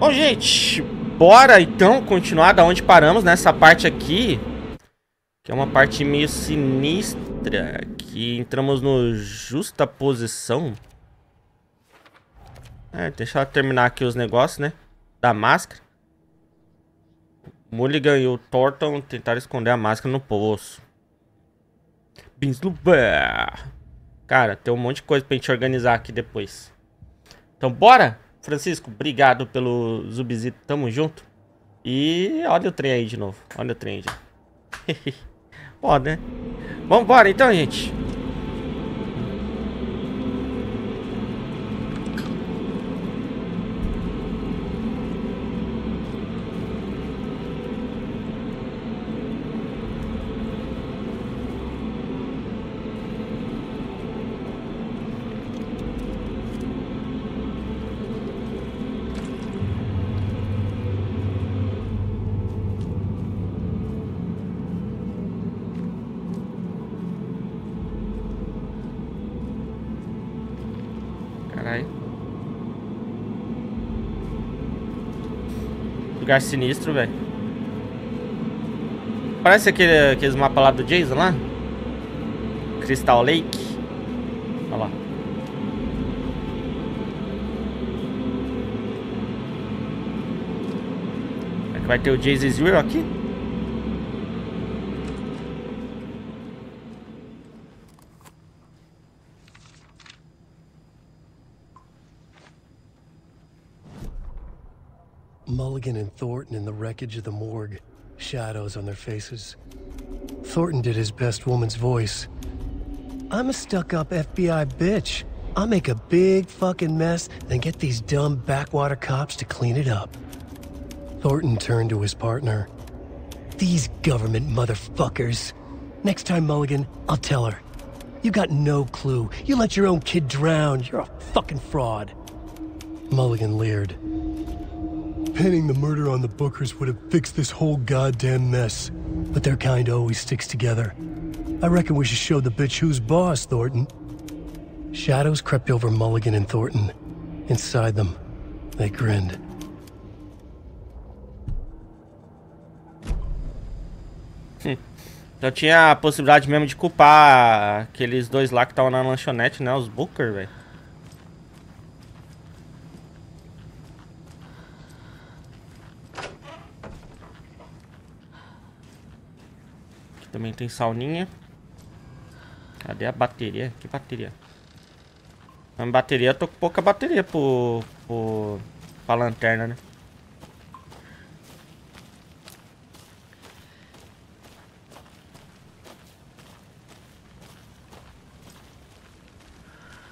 Bom, gente, bora então continuar da onde paramos nessa parte aqui, que é uma parte meio sinistra, que entramos no justaposição. É, deixa eu terminar aqui os negócios, né, da máscara. Mulligan e o Thornton tentaram esconder a máscara no poço. Pinslubé. Cara, tem um monte de coisa pra gente organizar aqui depois. Então bora, Francisco, obrigado pelo zubzito, tamo junto. E olha o trem aí de novo, olha o trem aí de novo. Foda, né? Vambora então, gente. Lugar sinistro, velho. Parece aqueles mapas lá do Jason, lá. Crystal Lake. Olha lá. Será que vai ter o Jason Zero aqui? Mulligan and Thornton in the wreckage of the morgue, shadows on their faces. Thornton did his best woman's voice. I'm a stuck-up FBI bitch. I'll make a big fucking mess and get these dumb backwater cops to clean it up. Thornton turned to his partner. These government motherfuckers. Next time, Mulligan, I'll tell her. You got no clue. You let your own kid drown. You're a fucking fraud. Mulligan leered. Pinning the murder on the Bookers would have fixed this whole goddamn mess, but their kind always sticks together. I reckon we should show the bitch who's boss, Thornton. Shadows crept over Mulligan and Thornton. Inside them, they grinned. Então tinha a possibilidade mesmo de culpar aqueles dois lá que estavam na lanchonete, né? Os Booker, velho. Também tem sauninha. Cadê a bateria? Que bateria? A bateria, eu tô com pouca bateria pra lanterna, né?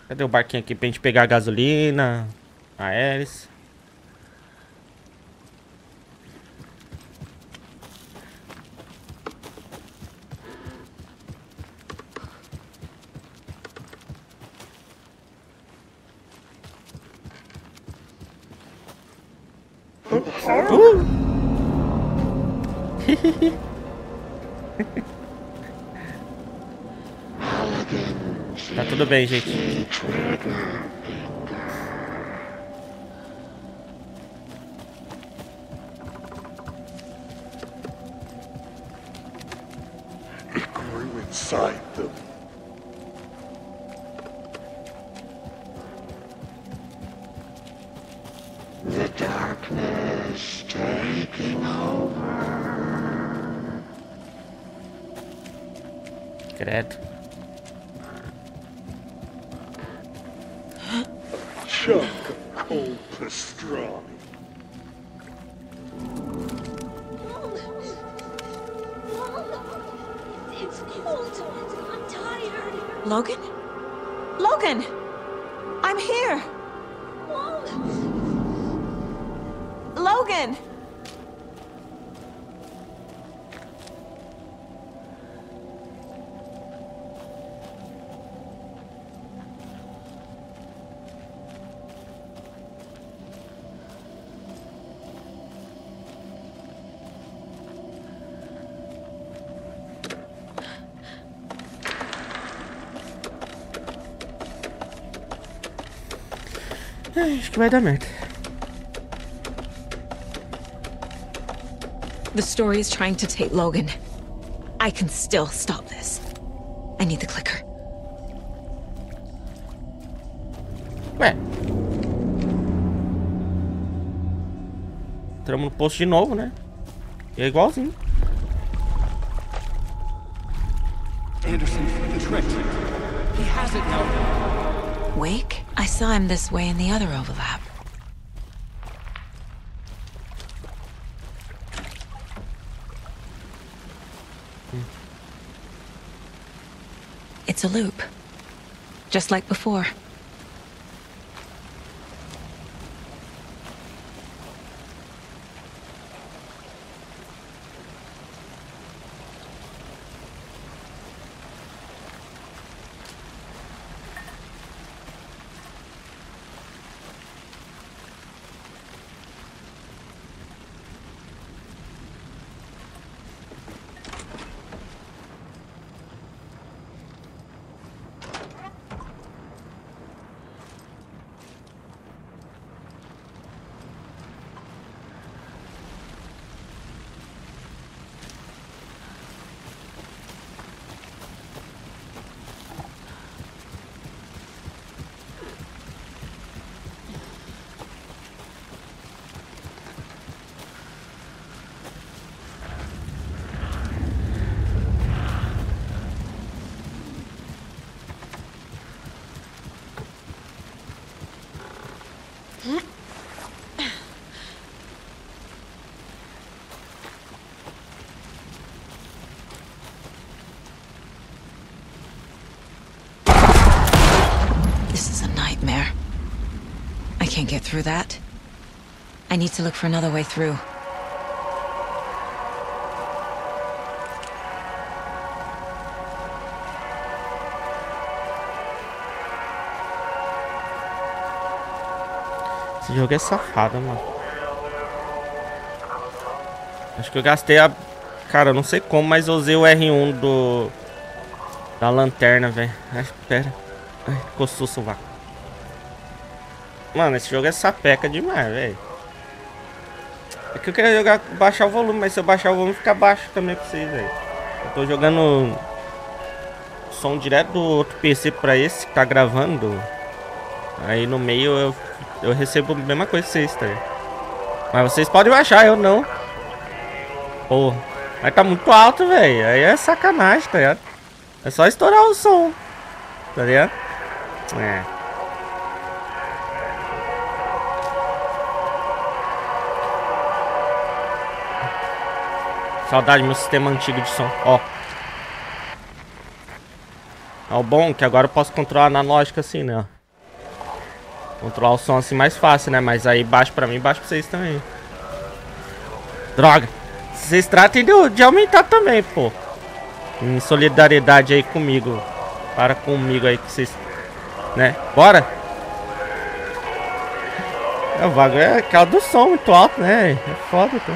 Cadê o barquinho aqui pra gente pegar a gasolina? A hélice. Tá tudo bem, gente. Logan? Logan! I'm here! Logan! Acho que vai dar merda. The story is trying to take Logan. I can still stop this. I need the clicker. Ué. Entramos no posto de novo, né? É igualzinho. Anderson, the trick. He has it now. Wake? I saw him this way in the other overlap. It's a loop, just like before. Can't get through that. I need to look for another way through. Esse jogo é safado, mano. Acho que eu gastei a... Cara, eu não sei como, mas eu usei o R1 do... Da lanterna, velho. Ai, pera. Ai, coçou o sovaco. Mano, esse jogo é sapeca demais, velho. É que eu queria jogar, baixar o volume, mas se eu baixar o volume fica baixo também pra vocês, velho. Eu tô jogando som direto do outro PC pra esse que tá gravando. Aí no meio eu recebo a mesma coisa que vocês, tá ligado? Mas vocês podem baixar, eu não. Porra. Mas tá muito alto, velho. Aí é sacanagem, tá ligado? É só estourar o som, tá ligado? É. Saudade do meu sistema antigo de som, ó. É o bom que agora eu posso controlar na lógica assim, né, ó. Controlar o som assim mais fácil, né, mas aí baixo pra mim, baixo pra vocês também. Droga! Vocês tratem de aumentar também, pô. Em solidariedade aí comigo. Para comigo aí que vocês... Né, bora! É, o bagulho é aquela do som muito alto, né, é foda, pô.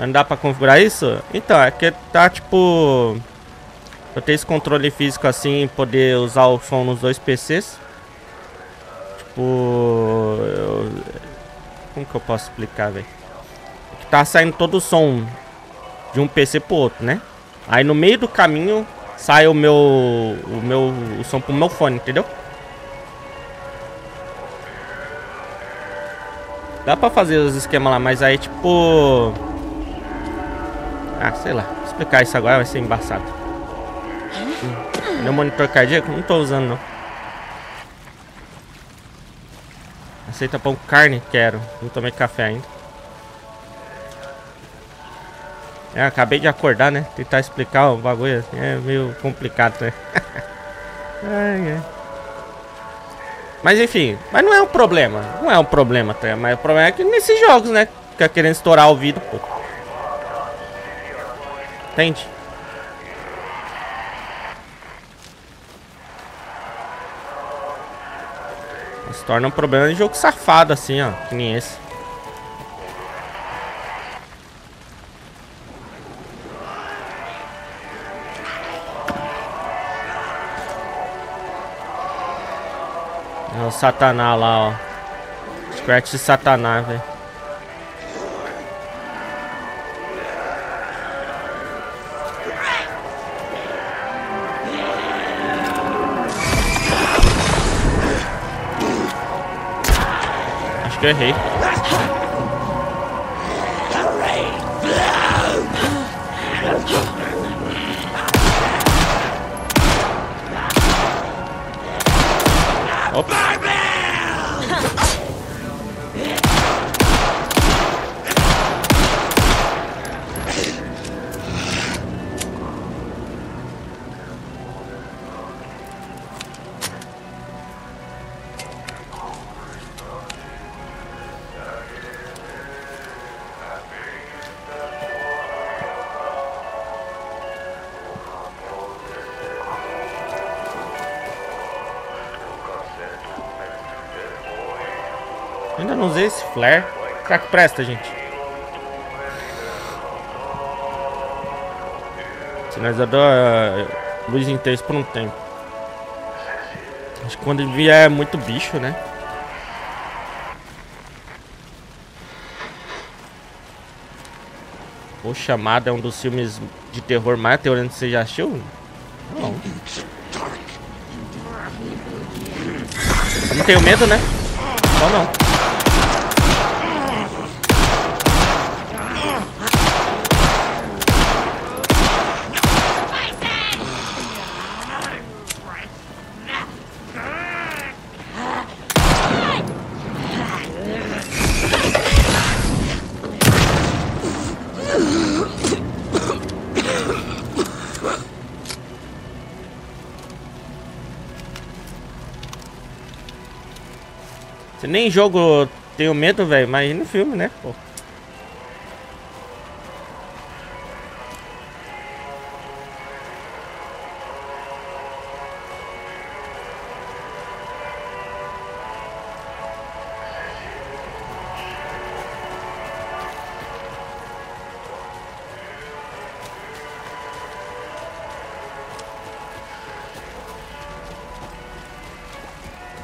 Mas não dá pra configurar isso? Então, é que tá tipo... Eu tenho esse controle físico assim, poder usar o som nos dois PCs. Tipo... Como que eu posso explicar, velho? É que tá saindo todo o som de um PC pro outro, né? Aí no meio do caminho sai o som pro meu fone, entendeu? Dá pra fazer os esquemas lá, mas aí tipo... Ah, sei lá. Explicar isso agora vai ser embaçado. Meu monitor cardíaco? Não tô usando, não. Aceita pão com carne? Quero. Não tomei café ainda. É, acabei de acordar, né? Tentar explicar o bagulho assim é meio complicado, né? Ai, ai. Mas enfim. Mas não é um problema. Não é um problema, tá? Mas o problema é que nesses jogos, né? Fica querendo estourar o ouvido, pô. Entende? Se torna um problema de jogo safado assim, ó. Que nem esse. É o Satanás lá, ó. Scratch de Satanás, velho. Acho que eu errei. Opa. Ainda não usei esse flare. Será que presta, gente? Sinalizador, luz intensa por um tempo. Acho que quando vier muito bicho, né? O Chamado é um dos filmes de terror mais aterrorizantes que você já assistiu? Não. Eu não tenho medo, né? Só não. Nem jogo tenho medo, velho. Imagina no filme, né? Pô.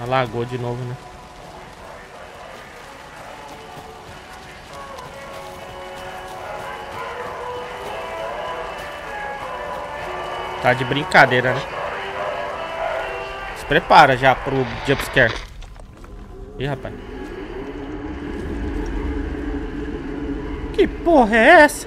Alagou de novo, né? Tá de brincadeira, né? Se prepara já pro jumpscare. Ih, rapaz. Que porra é essa?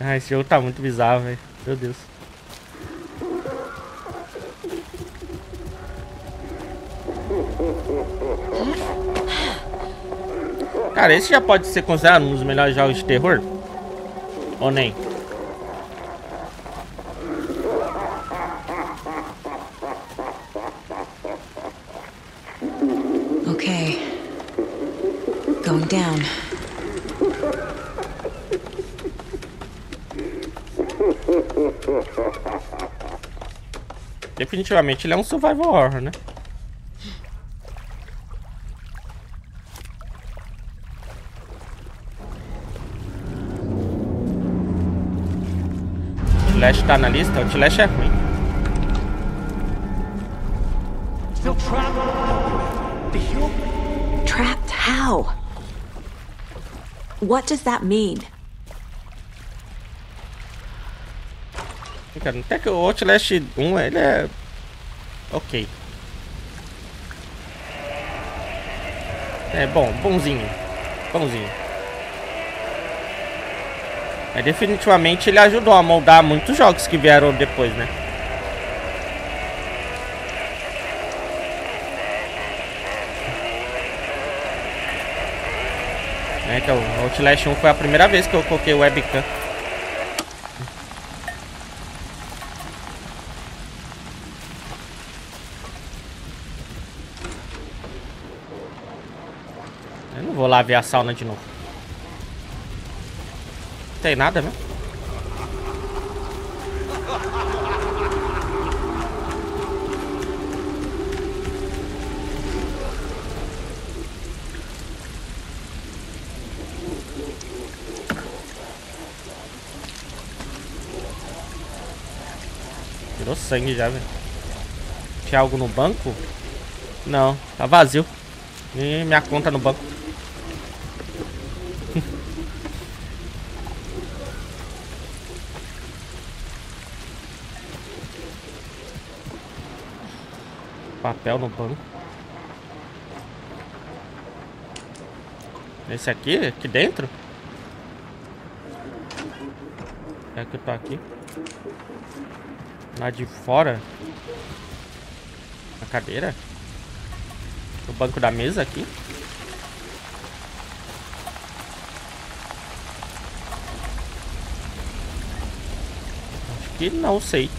Ah, esse jogo tá muito bizarro, velho. Meu Deus. Cara, esse já pode ser considerado um dos melhores jogos de terror? Ou nem? Ok. Going down. Definitivamente ele é um survival horror, né? Outlast tá na lista? Outlast é ruim. Trapped how? What does that mean? Cara, até que o Outlast 1, ele é... ok. É bom, bonzinho. Bonzinho. É, definitivamente ele ajudou a moldar muitos jogos que vieram depois, né? É, então, o Outlast 1 foi a primeira vez que eu coloquei webcam. Vou lá ver a sauna de novo. Não tem nada, né? Tirou sangue já, velho. Tinha algo no banco? Não, tá vazio. E minha conta no banco. Papel no banco. Esse aqui? Aqui dentro? É que tá aqui. Lá de fora. A cadeira? O banco da mesa aqui? Acho que não sei.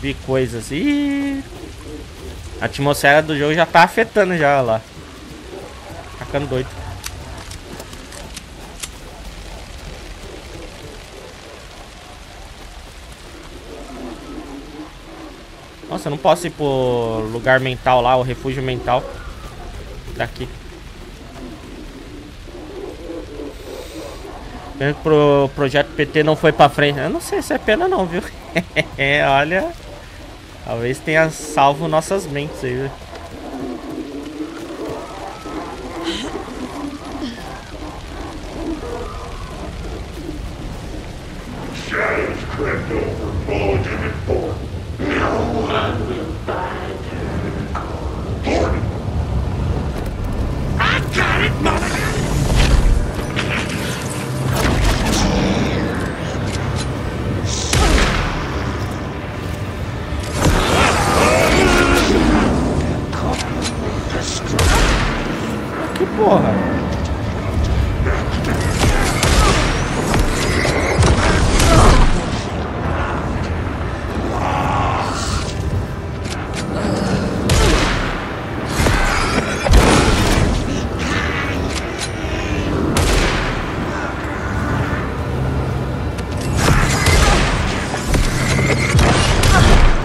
Vi coisas e a atmosfera do jogo já tá afetando já, olha lá. Tá ficando doido. Nossa, eu não posso ir pro lugar mental lá, o refúgio mental daqui. Pena que pro projeto PT não foi pra frente. Eu não sei se é pena não, viu? Olha, talvez tenha salvo nossas mentes aí, viu?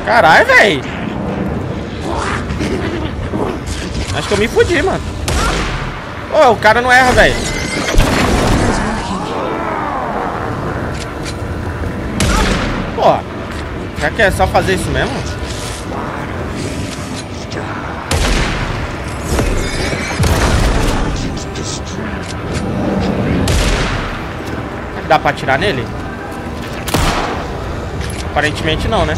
Caralho, velho. Acho que eu me fudi, mano. Ô, o cara não erra, velho. Pô, será que é só fazer isso mesmo? Será que dá pra atirar nele? Aparentemente não, né?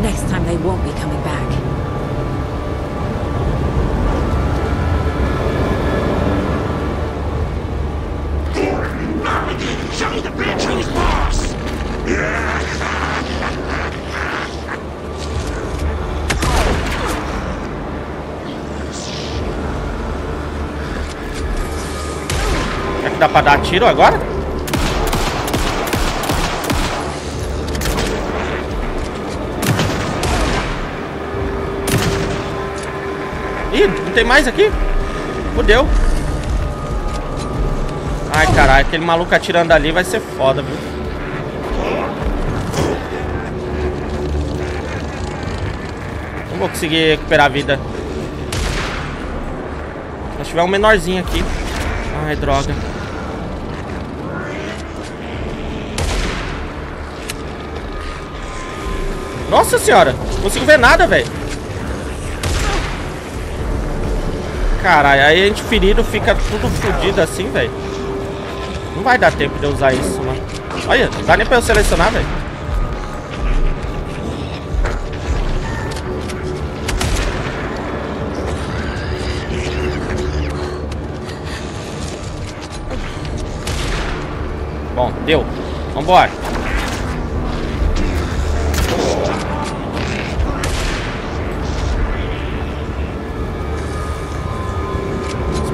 Next time they won't be coming back. Show me the bitch who's boss. Será que dá pra dar tiro agora? Ih, não tem mais aqui? Fudeu. Ai, caralho, aquele maluco atirando ali vai ser foda, viu? Não vou conseguir recuperar a vida. Se tiver um menorzinho aqui. Ai, droga. Nossa senhora, não consigo ver nada, velho. Caralho, aí a gente ferido fica tudo fodido assim, velho. Não vai dar tempo de eu usar isso, mano. Olha, não dá nem pra eu selecionar, velho. Bom, deu. Vambora.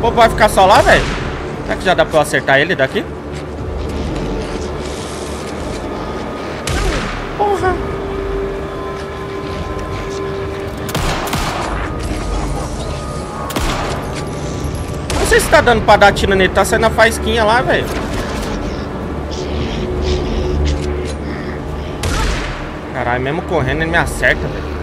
Pô, vai ficar só lá, velho? Será que já dá pra eu acertar ele daqui? Porra! Não sei se tá dando pra dar tiro nele. Tá saindo a faísquinha lá, velho. Caralho, mesmo correndo ele me acerta, velho.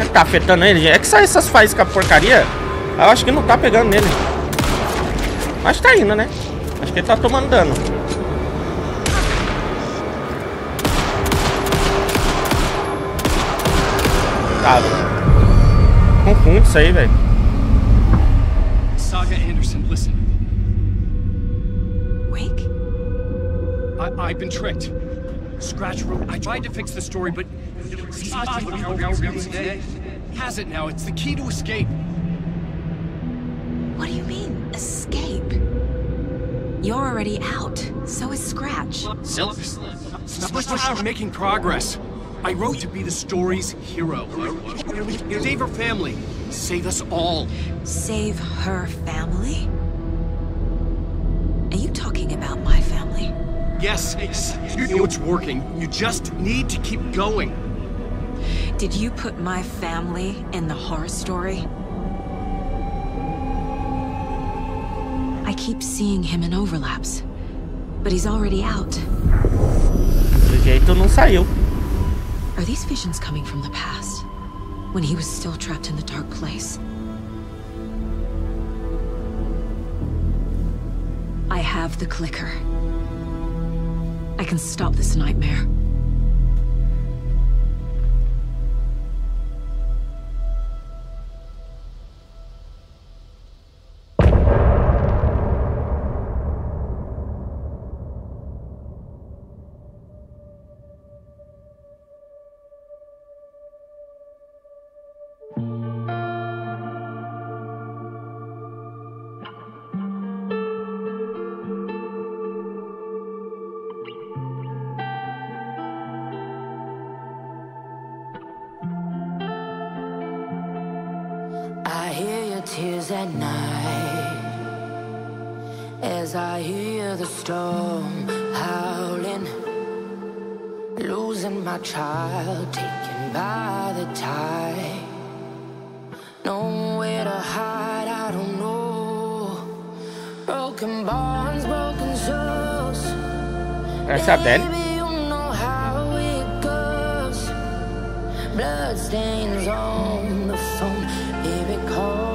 Será que tá afetando ele, gente? É que sai essas faíscas com a porcaria. Eu acho que não tá pegando nele. Mas tá indo, né? Acho que ele tá tomando dano. Tá, confundo isso aí, velho. Saga Anderson, listen. Wake? I've been tricked. Scratch wrote. I tried to fix the story, but has it now. It's the key to escape. What do you mean, escape? You're already out. So is Scratch. We're making progress. I wrote to be the story's hero. Save her family. Save us all. Save her family? Are you talking about my family? Yes, you know it's working. You just need to keep going. Did you put my family in the horror story? I keep seeing him in overlaps, but he's already out. Do jeito não saiu. Are these visions coming from the past, when he was still trapped in the dark place? I have the clicker. I can stop this nightmare. Tears at night as I hear the storm howling, losing my child, taken by the tide, nowhere to hide, I don't know, broken bonds, broken souls. That's not bad. Baby, you know how it goes, blood stains on the phone, baby call.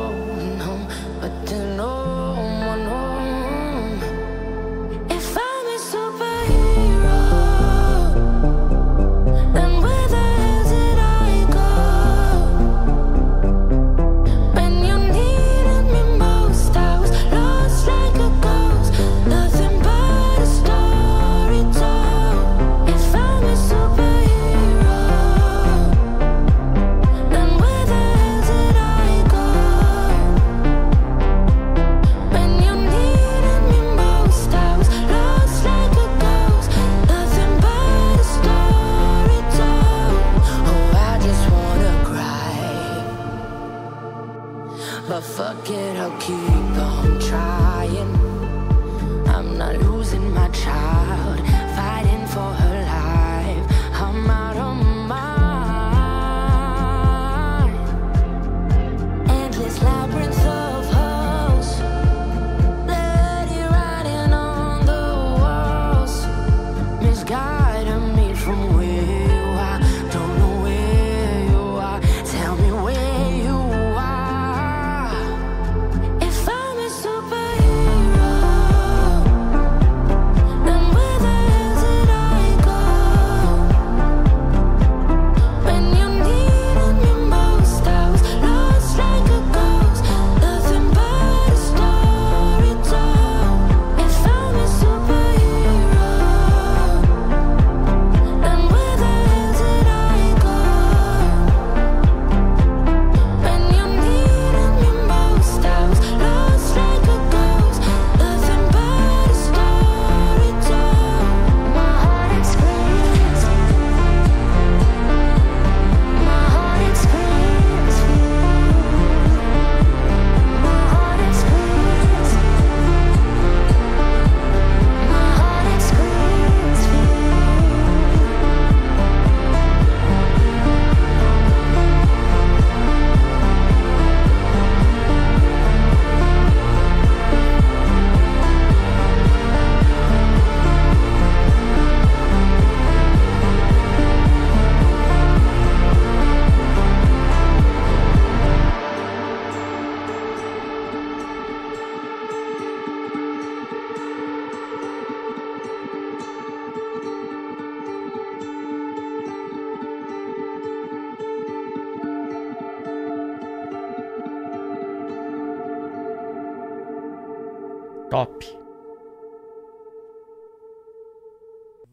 Top.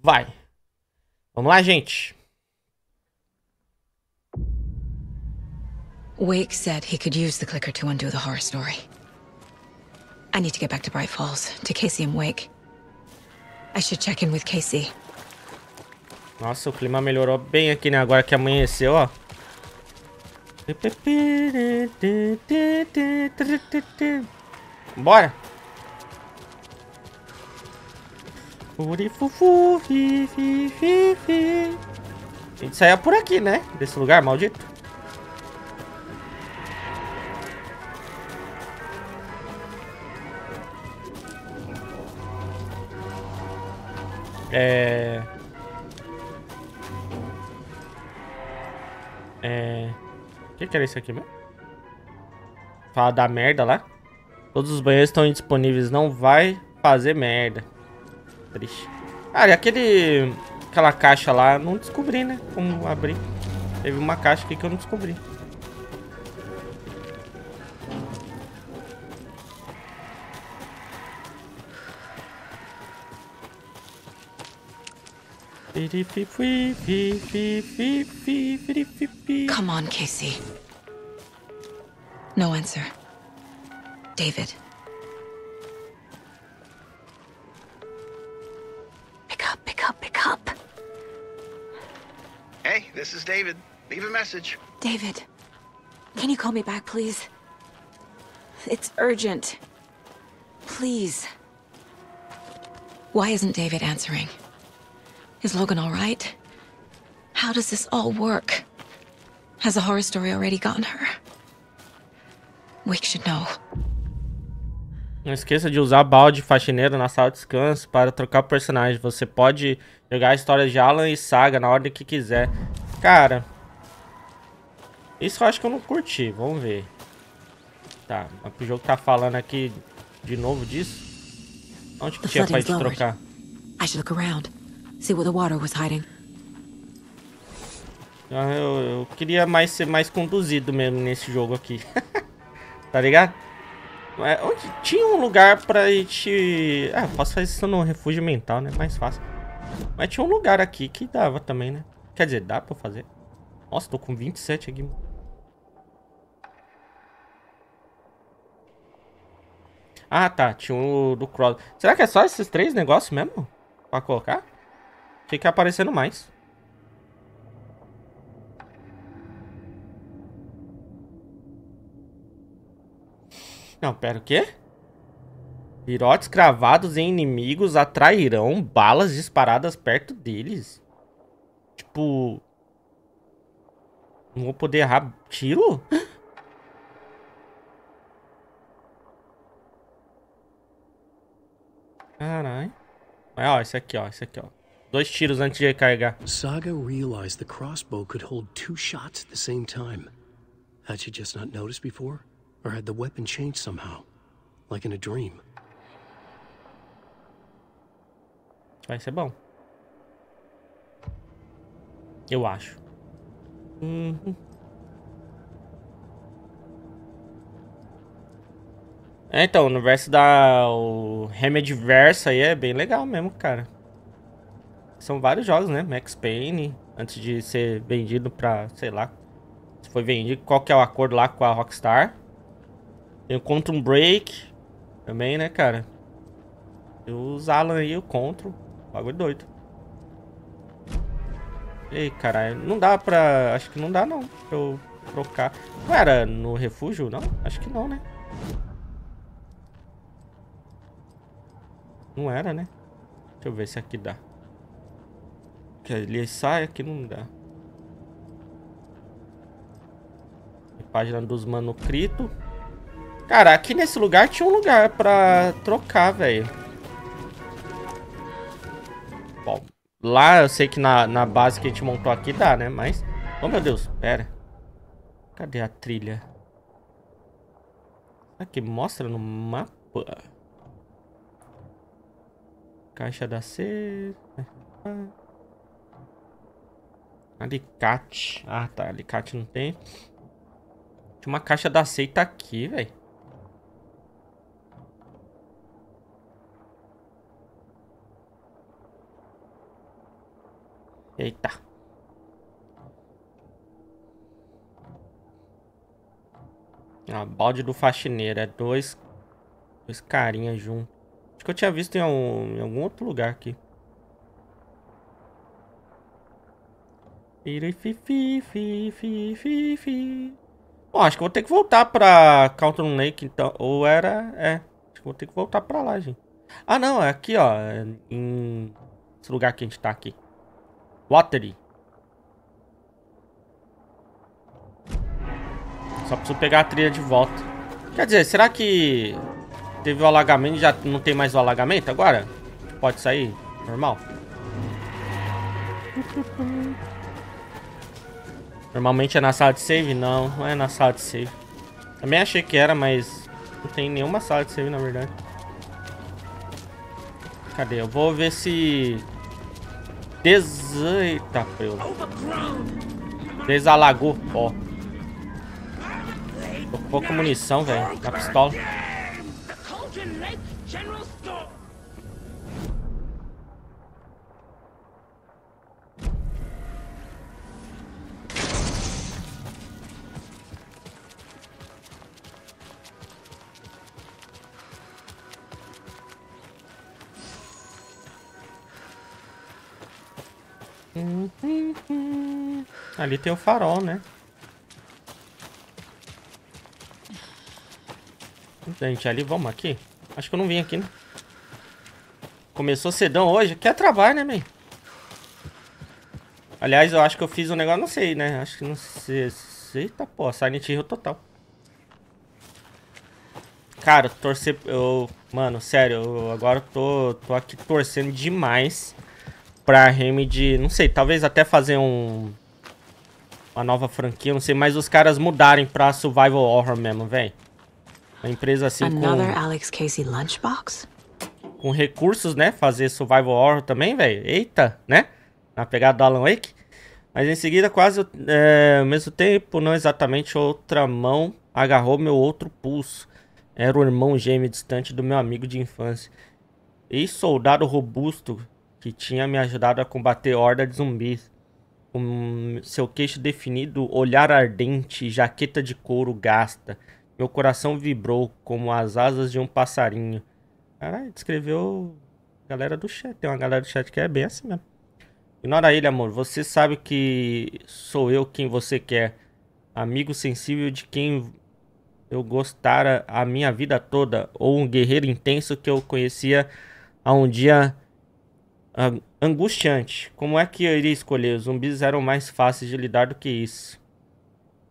Vai. Vamos lá, gente. Wake said he could use the clicker to undo the horror story. I need to get back to Bright Falls, to Casey and Wake. I should check in with Casey. Nossa, o clima melhorou bem aqui, né? Agora que amanheceu, ó. Bora. A gente saia por aqui, né? Desse lugar maldito. O que era isso aqui mesmo? Fala da merda lá. Todos os banheiros estão indisponíveis. Não vai fazer merda. Triste. Ah, e aquela caixa lá, não descobri, né? Como abrir. Teve uma caixa aqui que eu não descobri. Come on, Casey. No answer. David. Pick up. Hey, this is David. Leave a message. David, can you call me back, please? It's urgent. Please. Why isn't David answering? Is Logan all right? How does this all work? Has a horror story already gotten her? Wake should know. Não esqueça de usar balde faxineiro na sala de descanso para trocar o personagem. Você pode jogar a história de Alan e Saga na ordem que quiser. Cara, isso eu acho que eu não curti. Vamos ver. Tá, mas o jogo tá falando aqui de novo disso? Onde que tinha pra gente trocar? I should look around. See what the water was hiding. Eu queria ser mais conduzido mesmo nesse jogo aqui. Tá ligado? Onde tinha um lugar pra gente... Ah, eu posso fazer isso no refúgio mental, né? Mais fácil. Mas tinha um lugar aqui que dava também, né? Quer dizer, dá pra fazer. Nossa, tô com 27 aqui. Ah, tá. Tinha um do cross. Será que é só esses três negócios mesmo? Pra colocar? Fica aparecendo mais. Não, pera, o quê? Virotes cravados em inimigos atrairão balas disparadas perto deles. Tipo... Não vou poder errar tiro? Caralho. Mas, ó, esse aqui, ó. 2 tiros antes de recarregar. Saga realized the crossbow could hold 2 shots at the same time. Had she just not noticed before, or had the weapon changed somehow, like in a dream? Vai ser bom. Eu acho. É, então, o universo da Remedyverse aí é bem legal mesmo, cara. São vários jogos, né? Max Payne, antes de ser vendido pra, sei lá, se foi vendido, qual que é o acordo lá com a Rockstar. Tem o Quantum Break também, né, cara? E os Alan aí, o Control, bagulho doido. Ei, caralho, não dá pra... Acho que não dá, não, pra eu trocar. Não era no refúgio, não? Acho que não, né? Não era, né? Deixa eu ver se aqui dá. Que ele sai aqui, não dá. Página dos manuscritos. Cara, aqui nesse lugar tinha um lugar pra trocar, velho. Bom, lá eu sei que na base que a gente montou aqui dá, né? Mas... Oh, meu Deus, pera. Cadê a trilha? Aqui, mostra no mapa. Caixa da C... Alicate. Ah, tá. Alicate não tem. Tinha uma caixa da seita aqui, velho. Ah, balde do faxineiro. É dois carinhas juntos. Acho que eu tinha visto em algum outro lugar aqui. Bom, acho que eu vou ter que voltar pra Carlton Lake, então. Ou era... É. Acho que vou ter que voltar pra lá, gente. Ah, não. É aqui, ó. É em... Esse lugar que a gente tá aqui. Watery. Só preciso pegar a trilha de volta. Quer dizer, será que... Teve o alagamento e já não tem mais o alagamento agora? Pode sair? Normal? Normalmente é na sala de save? Não, não é na sala de save. Também achei que era, mas não tem nenhuma sala de save, na verdade. Cadê? Eu vou ver se... Eita, pelo... Desalagou, ó. Tô com pouca munição, velho, na pistola. Ali tem o farol, né? Gente, ali, vamos aqui? Acho que eu não vim aqui, né? Começou cedão hoje. Quer trabalho, né, man? Aliás, eu acho que eu fiz um negócio, não sei, né? Acho que não sei... Eita, pô, Silent Hill total. Cara, torcer... Eu... Mano, sério, eu agora tô aqui torcendo demais pra Remedy... Não sei, talvez até fazer um... Uma nova franquia, não sei, mas os caras mudarem pra survival horror mesmo, velho. Uma empresa assim com... Alex Casey lunchbox? Com recursos, né? Fazer survival horror também, velho. Eita, né? Na pegada do Alan Wake. Mas em seguida, quase ao mesmo tempo, não exatamente, outra mão agarrou meu outro pulso. Era o irmão gêmeo distante do meu amigo de infância. E soldado robusto que tinha me ajudado a combater horda de zumbis. Com seu queixo definido, olhar ardente e jaqueta de couro gasta. Meu coração vibrou como as asas de um passarinho. Caralho, descreveu galera do chat. Tem uma galera do chat que é bem assim mesmo. Ignora ele, amor. Você sabe que sou eu quem você quer. Amigo sensível de quem eu gostara a minha vida toda. Ou um guerreiro intenso que eu conhecia há um dia... angustiante. Como é que eu iria escolher? Os zumbis eram mais fáceis de lidar do que isso.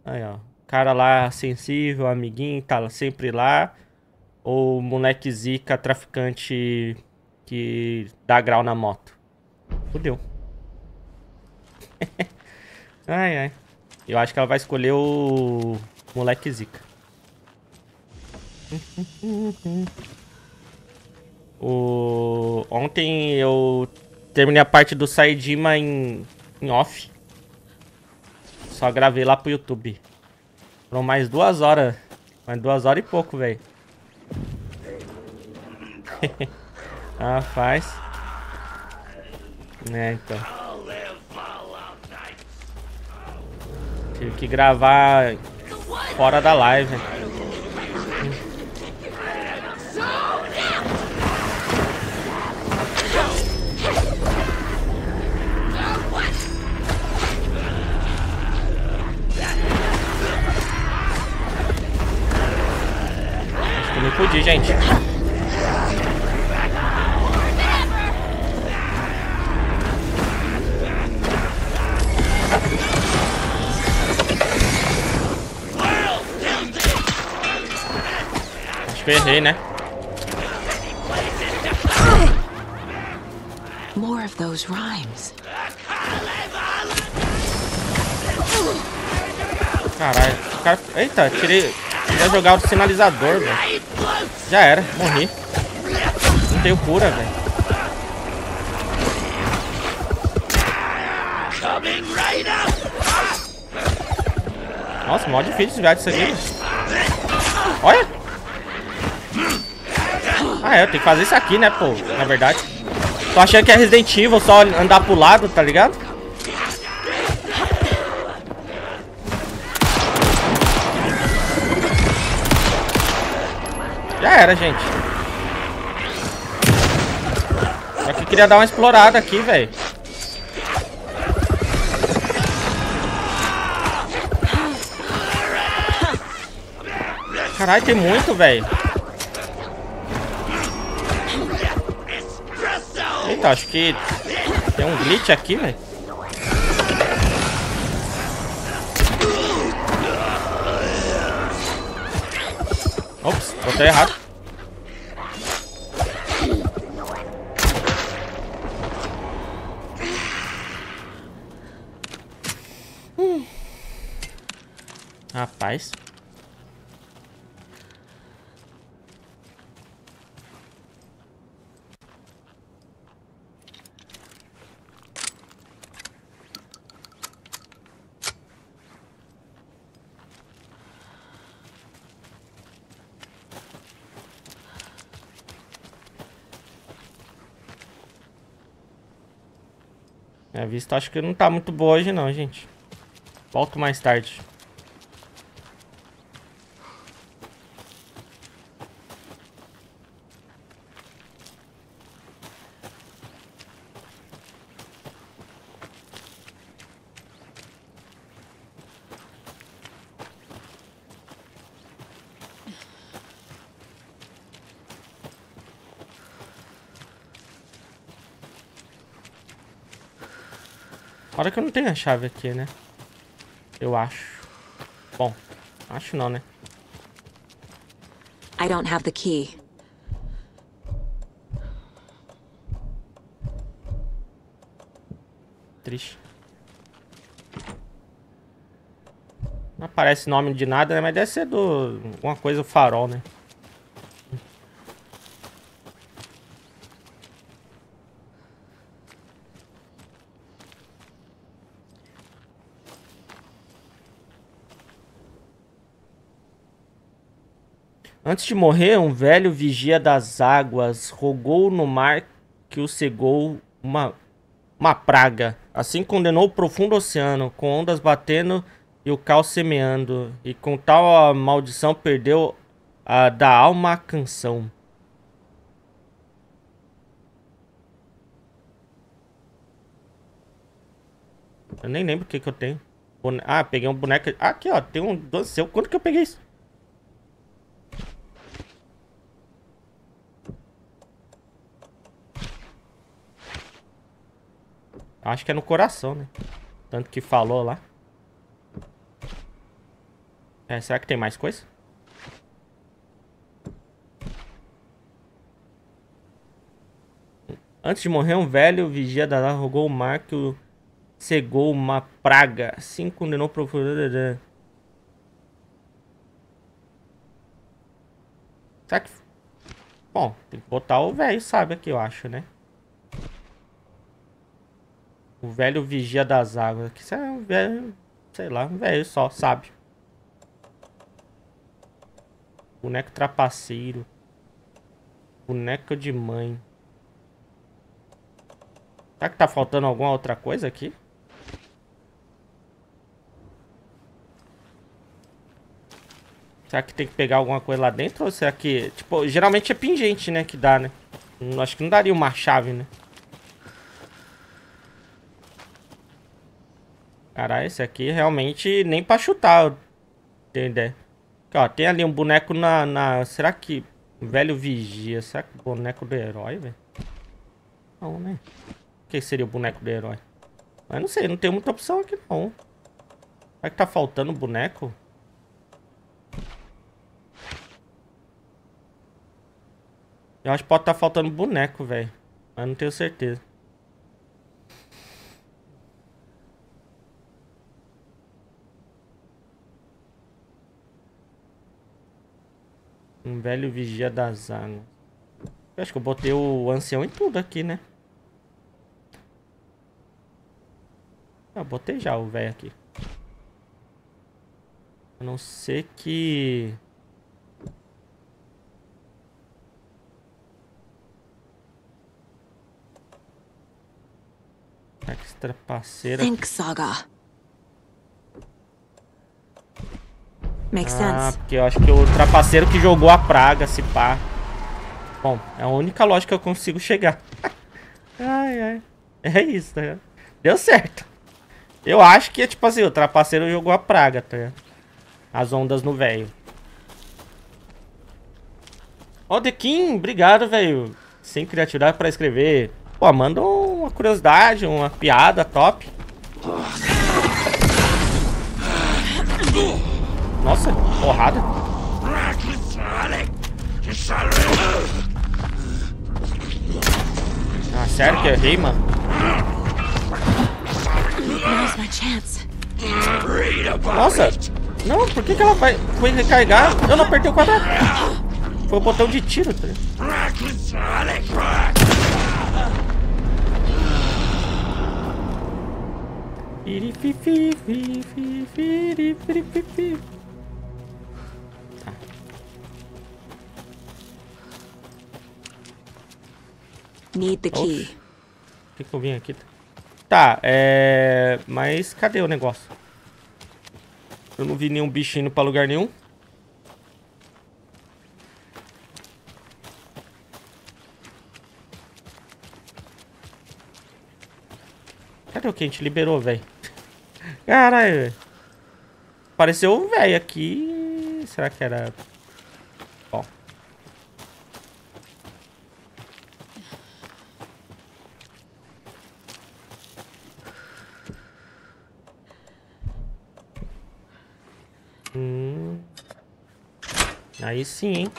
Aí, ó. Cara lá, sensível, amiguinho, tá sempre lá. Ou moleque zica, traficante que dá grau na moto. Fudeu. Ai, ai. Eu acho que ela vai escolher o moleque zica. Ontem eu terminei a parte do Saejima em off. Só gravei lá pro YouTube. Foram mais 2 horas. Mais 2 horas e pouco, velho. Ah, faz. Né, então. Tive que gravar fora da live, véio. Fudi, gente. Acho que eu errei, né? More of those rhymes. Caralho, cara... Eita, tirei... Vai jogar o sinalizador, velho. Já era, morri. Não tenho cura, velho. Nossa, mó difícil desviar disso aqui. Olha! Ah, é, eu tenho que fazer isso aqui, né, pô? Na verdade. Tô achando que é Resident Evil, só andar pro lado, tá ligado? Já era, gente. Só que eu queria dar uma explorada aqui, velho. Caralho, tem muito, velho. Eita, acho que tem um glitch aqui, velho. Ops, botei errado. Rapaz. A vista acho que não tá muito boa hoje não, gente. Volto mais tarde. Fora que eu não tenho a chave aqui, né? Eu acho. Bom, acho não, né? I don't have the key. Triste. Não aparece nome de nada, né? Mas deve ser do... alguma coisa, o farol, né? Antes de morrer, um velho vigia das águas rogou no mar que o cegou uma praga. Assim condenou o profundo oceano, com ondas batendo e o caos semeando. E com tal a maldição perdeu da alma a canção. Eu nem lembro o que eu tenho. Ah, peguei um boneco. Ah, aqui ó, tem um doce. Quanto que eu peguei isso? Acho que é no coração, né? Tanto que falou lá. É, será que tem mais coisa? Antes de morrer, um velho vigia da lá rogou o mar que o cegou uma praga. Assim condenou profundamente. Será que... Bom, tem que botar o velho, sabe, aqui, eu acho, né? O velho vigia das águas. Isso é um velho, sei lá, um velho só, sabe? Boneco trapaceiro. Boneco de mãe. Será que tá faltando alguma outra coisa aqui? Será que tem que pegar alguma coisa lá dentro? Ou será que... Tipo, geralmente é pingente, né? Que dá, né? Acho que não daria uma chave, né? Caralho, esse aqui realmente nem pra chutar, eu tenho ideia. Aqui, ó, tem ali um boneco na... Será que... Velho vigia, será que boneco do herói, velho? Não, né? O que seria o boneco do herói? Mas não sei, não tem muita opção aqui, não. Será que tá faltando boneco? Eu acho que pode tá faltando boneco, velho. Mas não tenho certeza. Um velho vigia das águas. Eu acho que eu botei o ancião em tudo aqui, né? Eu botei já o velho aqui. A não ser que... Extra parceira. Think, Saga. Makes sense. Ah, porque eu acho que o trapaceiro que jogou a praga, se pá. Bom, é a única lógica que eu consigo chegar. Ai, ai. É isso, tá ligado? Deu certo. Eu acho que é tipo assim, o trapaceiro jogou a praga, tá ligado? As ondas no velho. Ó, oh, The King, obrigado, velho. Sem criatividade pra escrever. Pô, manda uma curiosidade, uma piada top. Nossa, porrada. Ah, sério que eu errei, mano? Nossa, não, por que que ela vai... Foi recarregar? Eu não apertei o quadrado. Foi o botão de tiro, tá? Need the key. O que que eu vim aqui? Tá, é... Mas cadê o negócio? Eu não vi nenhum bicho indo pra lugar nenhum. Cadê o que a gente liberou, velho? Caralho, velho. Apareceu um velho aqui. Será que era... Ó. Aí sim, hein.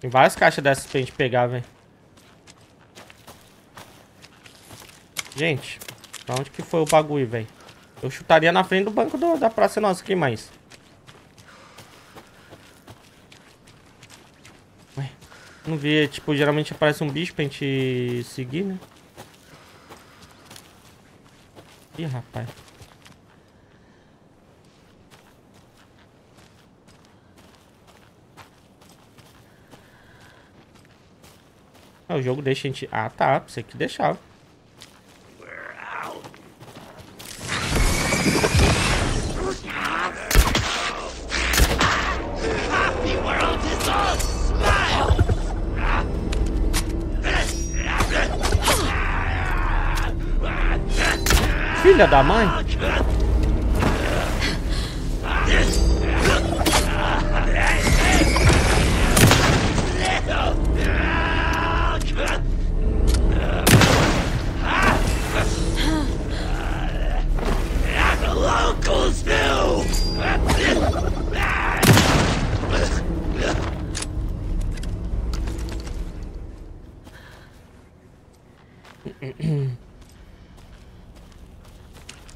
Tem várias caixas dessas pra gente pegar, velho. Gente, pra onde que foi o bagulho, velho? Eu chutaria na frente do banco da praça nossa aqui, mas... Ué, não vi, tipo, geralmente aparece um bicho pra gente seguir, né? Ih, rapaz. Ah, o jogo deixa a gente... Ah, tá, você que deixava. Filha da mãe.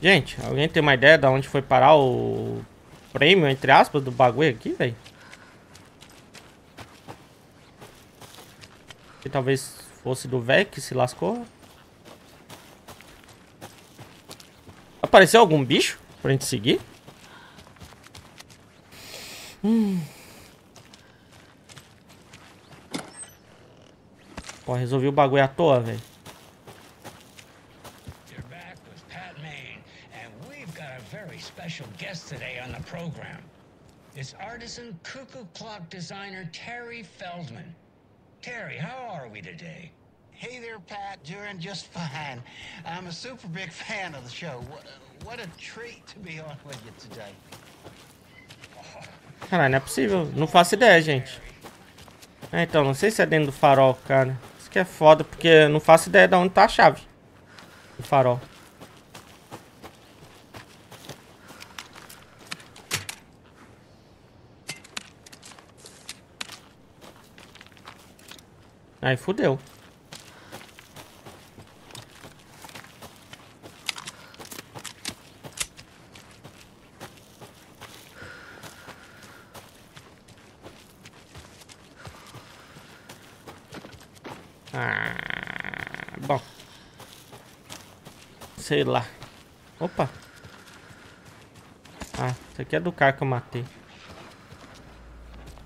Gente, alguém tem uma ideia de onde foi parar o prêmio, entre aspas, do bagulho aqui, velho? Que talvez fosse do velho que se lascou. Apareceu algum bicho pra gente seguir? Pô, resolvi o bagulho à toa, velho. Today on the program is artisan cuckoo clock designer Terry Feldman. Terry, how are we today? Hey there, Pat. Doing just fine. I'm a super big fan of the show. What a treat to be on with you today. Caralho, não é possível. Não faço ideia, gente. É, então, não sei se é dentro do farol, cara. Isso que é foda, porque eu não faço ideia de onde tá a chave do farol. Aí fudeu. Ah, bom. Sei lá. Opa. Ah, isso aqui é do cara que eu matei.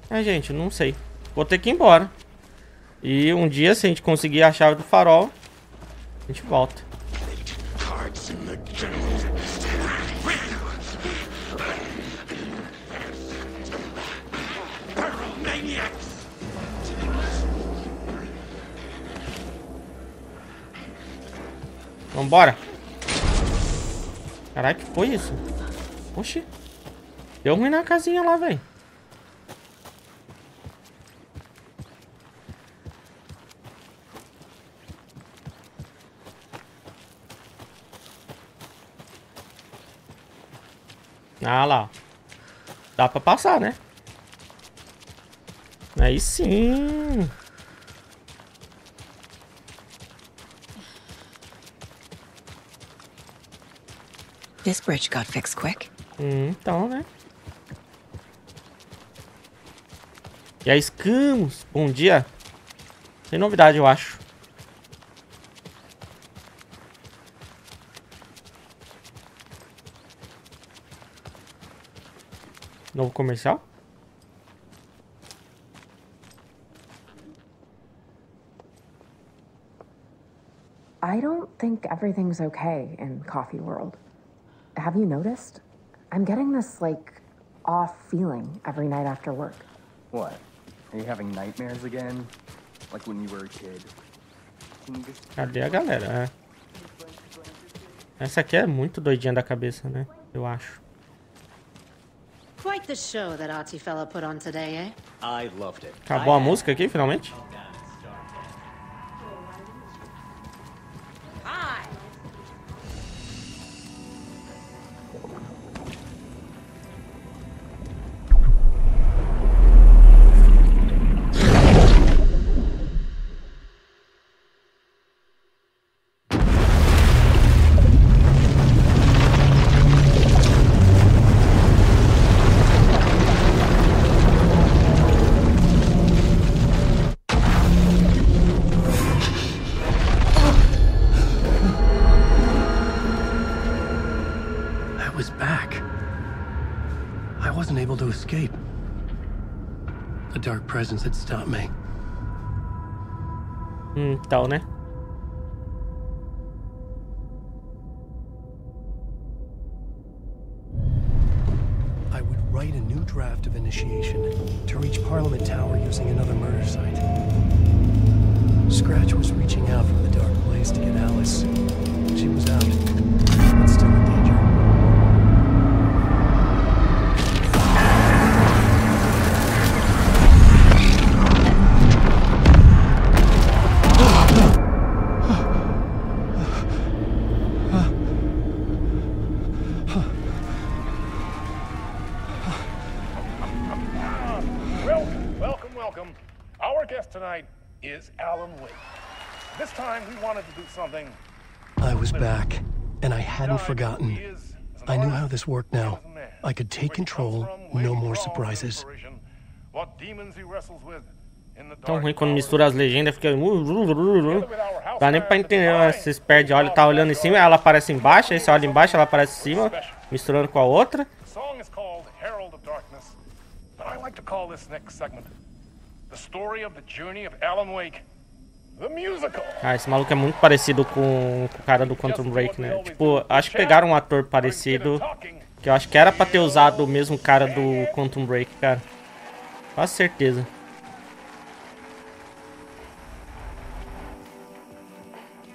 Ah, gente, não sei. Vou ter que ir embora. E um dia, se a gente conseguir a chave do farol, a gente volta. Vambora. Caralho, que foi isso? Oxi. Deu ruim na casinha lá, velho. Ah lá. Dá pra passar, né? Aí sim. This bridge got fixed quick. Então, né? E aí, Scamos. Bom dia. Tem novidade, eu acho. Novo comercial? I don't think everything's okay in coffee world. Have you noticed? I'm getting this, like, off feeling every night after work. What? Are you having nightmares again? Like when you were a kid? Cadê a galera? Essa aqui é muito doidinha da cabeça, né? Eu acho. Quite the show that artsy fella put on today, eh? I loved it. Acabou a música aqui, finalmente? Escape. The dark presence had stopped me. Então, né? I would write a new draft of initiation to reach Parliament Tower using another murder site. Scratch was reaching out from the dark place to get Alice. She was out, but still in danger. Is Alan Wake. This time we wanted to do something. I was back, and I hadn't forgotten. I knew how this worked now. I could take control, no more surprises. What demons he wrestles with in the dark. Tão ruim quando mistura as legendas, fica. Dá nem pra entender, vocês perdem, olha, tá olhando em cima, ela aparece embaixo, aí você olha embaixo, ela aparece em cima, misturando com a outra. The song is called Herald of Darkness, but I like to call this next segment The Story of the Journey of Alan Wake, the musical. Ah, esse maluco é muito parecido com o cara do Quantum Break, né? Tipo, acho que pegaram um ator parecido, que eu acho que era pra ter usado o mesmo cara do Quantum Break, cara. Quase certeza.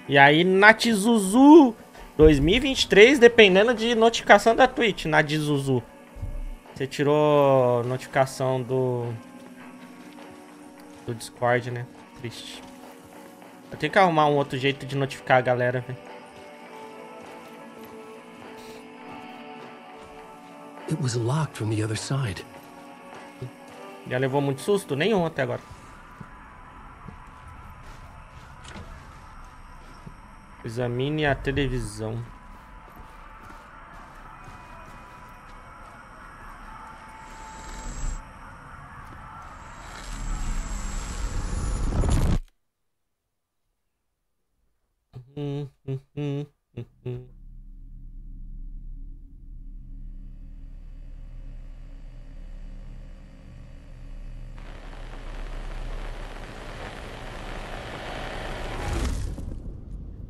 E aí, Natizuzu 2023, dependendo de notificação da Twitch, Natizuzu. Você tirou notificação do Discord, né? Triste. Eu tenho que arrumar um outro jeito de notificar a galera, velho. It was locked from the other side. Já levou muito susto? Nenhum até agora. Examine a televisão.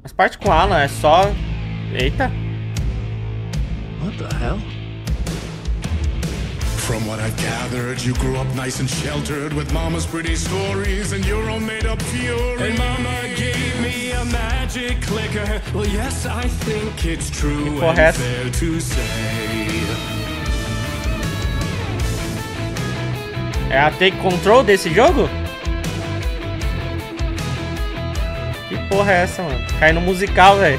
As partes com Alan é só. Eita! What the hell? From what I've gathered, you grew up nice and sheltered with mama's pretty stories and your own made-up fury. Hey, mama gave me a magic clicker. Well, yes, I think it's true and fair to say. É a Take Control desse jogo? Que porra é essa, mano? Cai no musical, velho.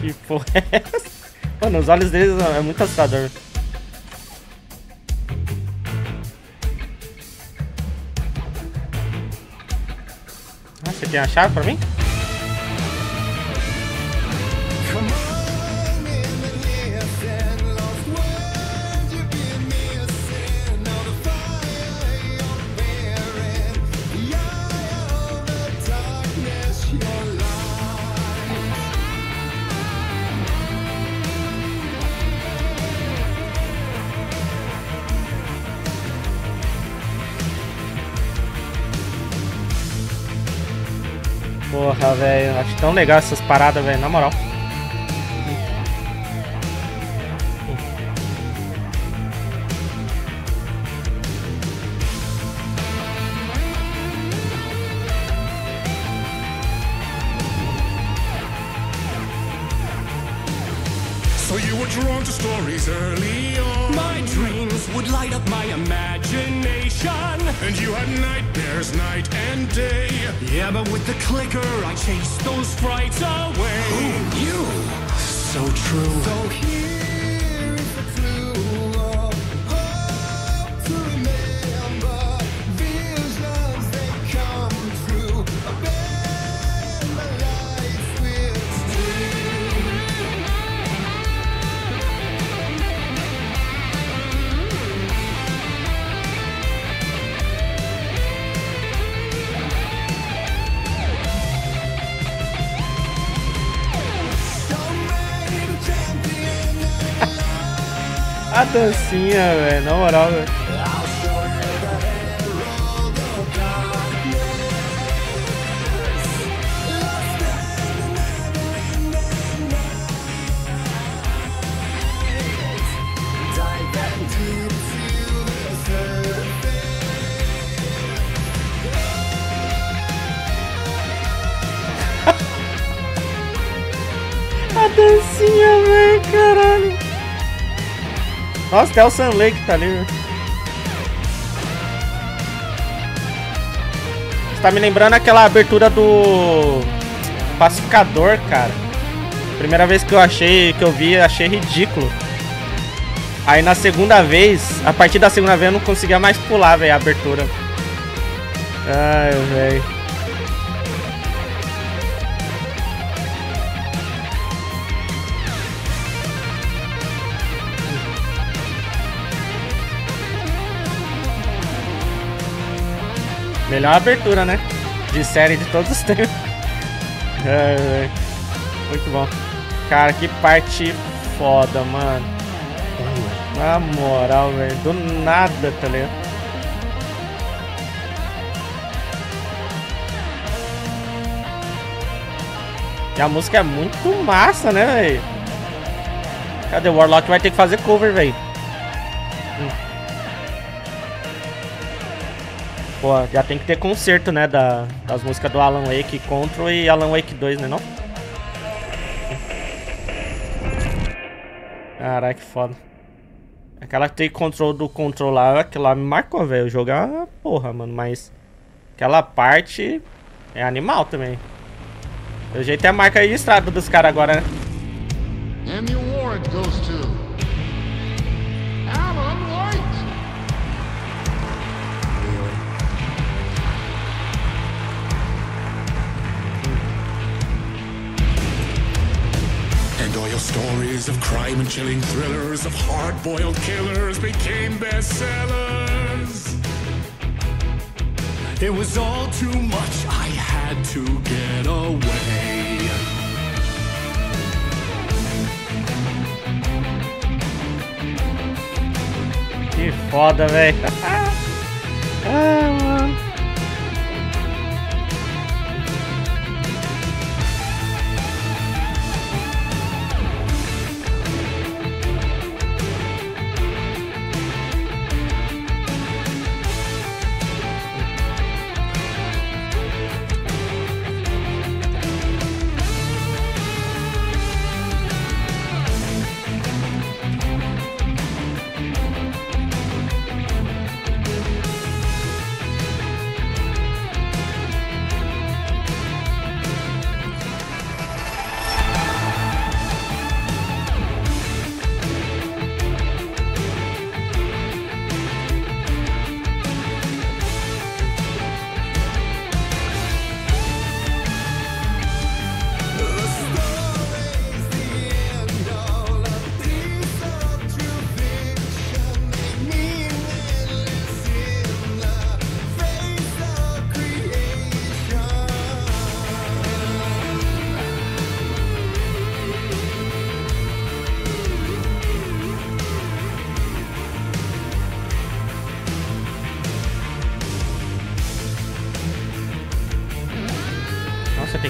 Que porra é essa? Mano, os olhos deles é muito assustador. Ah, você tem a chave pra mim? Porra, velho, acho tão legal essas paradas, velho, na moral. So you were drawn to stories early on. My dreams would light up my imagination. And you had nightmares night and day. Yeah, but with the clicker, I chased those frights away. Ooh, you, so true. So here is the clue of hope to remember. Visions, they come true. A better life will A dancinha, velho, na moral, velho. A dancinha, velho, caralho. Nossa, até o Sun Lake tá ali, velho. Você tá me lembrando aquela abertura do Pacificador, cara. Primeira vez que eu achei, que eu vi, achei ridículo. Aí na segunda vez, a partir da segunda vez eu não conseguia mais pular, velho, a abertura. Ai, velho. Melhor abertura, né? De série de todos os tempos. É, muito bom. Cara, que parte foda, mano. Na moral, velho. Do nada, tá ligado? E a música é muito massa, né, velho? Cadê o Warlock? Vai ter que fazer cover, velho. Pô, já tem que ter concerto, né, das músicas do Alan Wake, Control e Alan Wake 2, né, não? Caraca, que foda. Aquela Take Control do Control lá, aquela me marcou, velho. Jogar, porra, mano, mas... Aquela parte é animal também. Pelo jeito é a marca registrada dos caras agora, né? And your warrant goes to Alan Wake. Your stories of crime and chilling thrillers of hard-boiled killers became bestsellers. It was all too much. I had had to get away. Que foda, velho. Ah, mano.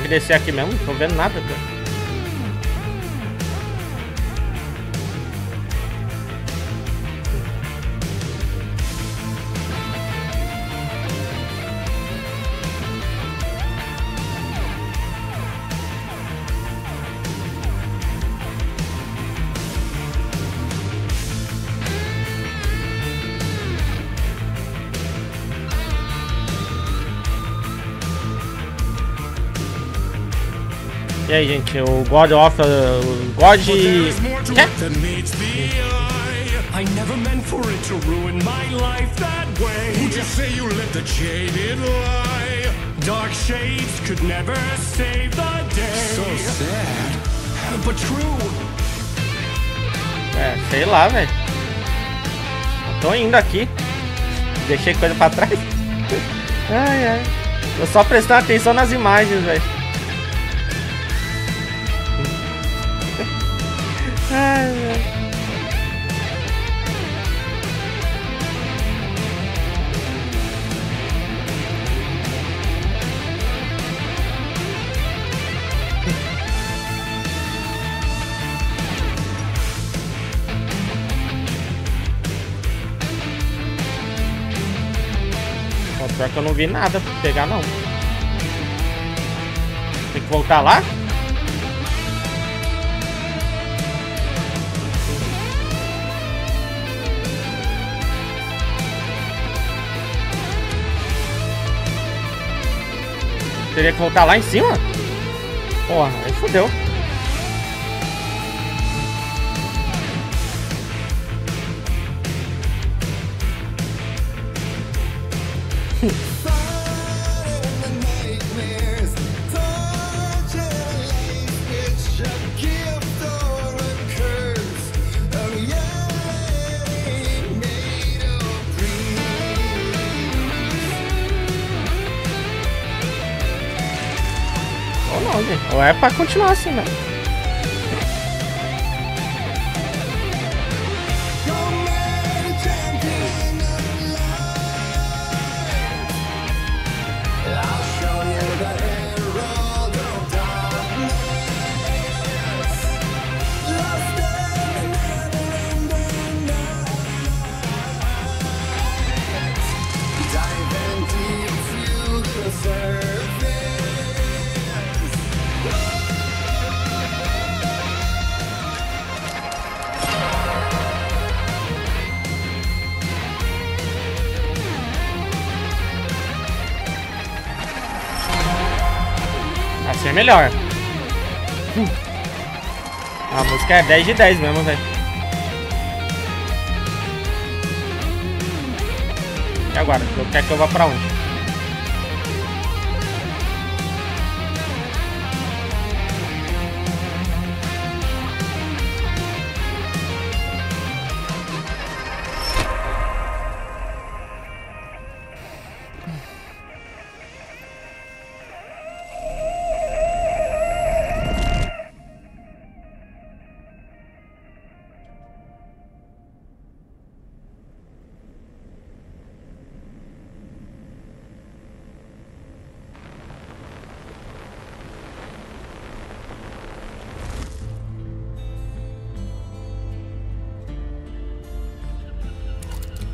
Descer aqui mesmo, não tô vendo nada, cara. E aí, gente, o God of... o God... É, sei lá, velho. Tô indo aqui. Deixei coisa pra trás. Ai, ai. Tô só prestando atenção nas imagens, velho. Pior que eu não vi nada pra pegar, não. Tem que voltar lá? Teria que voltar lá em cima? Porra, aí fodeu. Ou é pra continuar assim, né? Melhor. A música é 10 de 10 mesmo, velho. E agora? Eu quero que eu vá pra onde?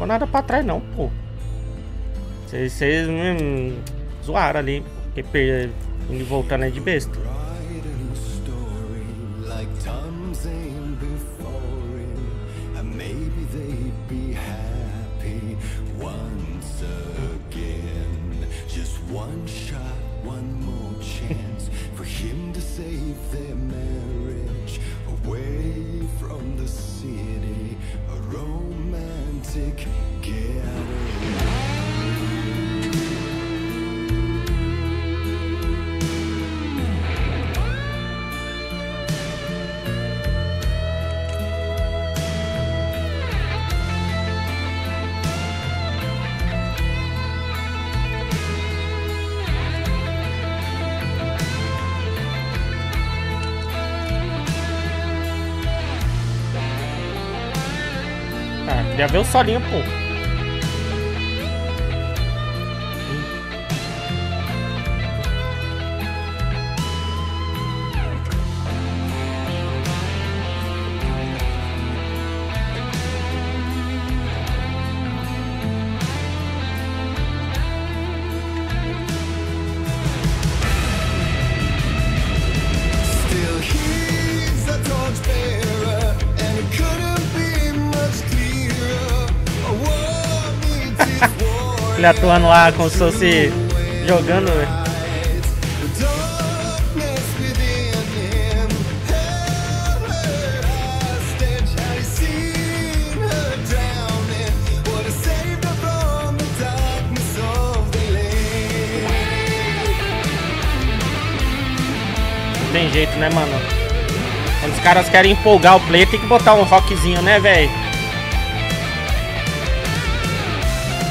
ficou nada pra trás não, pô. Vocês me zoaram ali, porque voltando é de besta. Queria ver o solinho, pô. Atuando lá como se fosse jogando, velho. Não tem jeito, né, mano? Quando os caras querem empolgar o player, tem que botar um rockzinho, né, velho?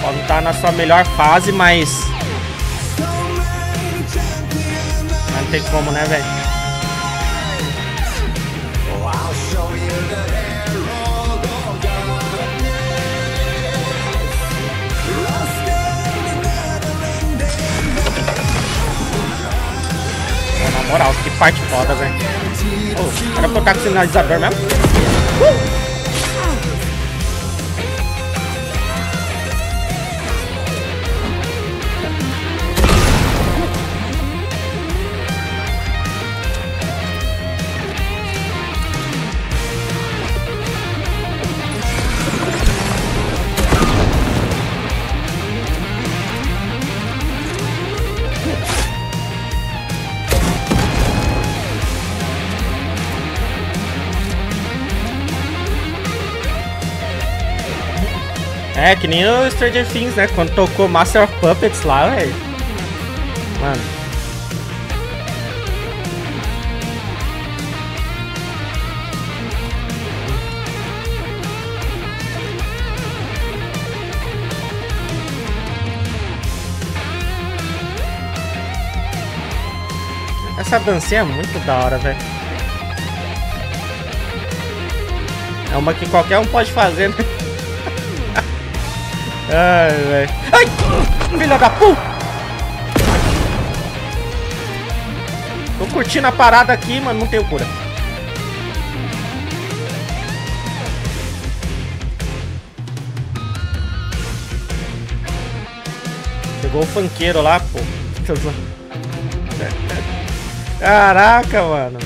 Pode estar na sua melhor fase, mas... não tem como, né, velho? Na moral, que parte foda, velho. Oh, era pra tocar com o sinalizador mesmo? É, que nem o Stranger Things, né? Quando tocou Master of Puppets lá, velho. Mano. Essa dancinha é muito da hora, velho. É uma que qualquer um pode fazer, né? Ai, velho. Ai! Filha da puta! Tô curtindo a parada aqui, mas não tenho cura. Pegou o funkeiro lá, pô. Caraca, mano.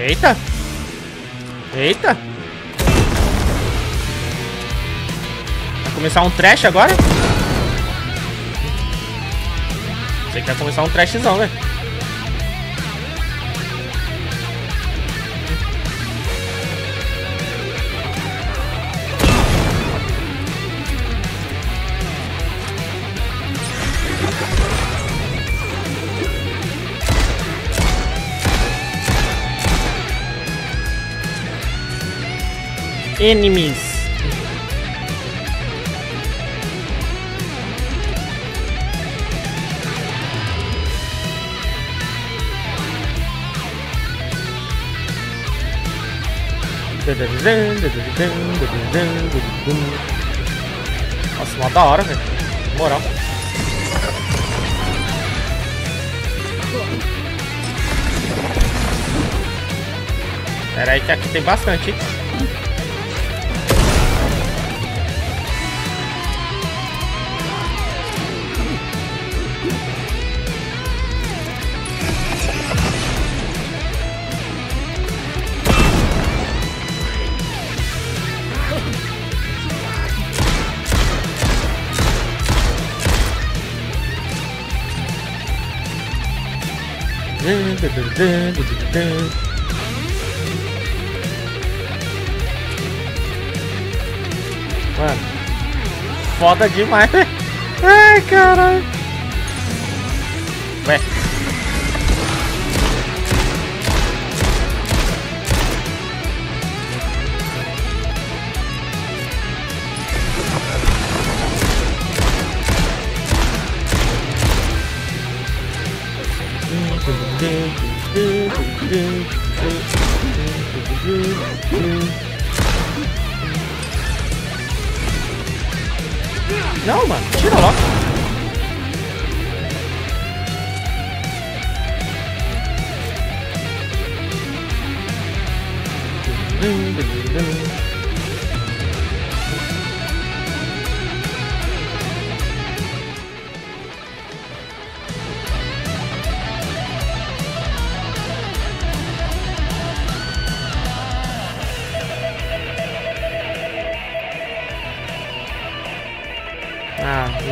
Eita! Eita! Vai começar um trash agora? Você quer começar um trashzão, velho? enemies. Nossa, uma da hora, velho. Moral. Pera aí que aqui tem bastante. Mano, foda demais. Ai, caralho. Ué. Não, mano, tira logo. Não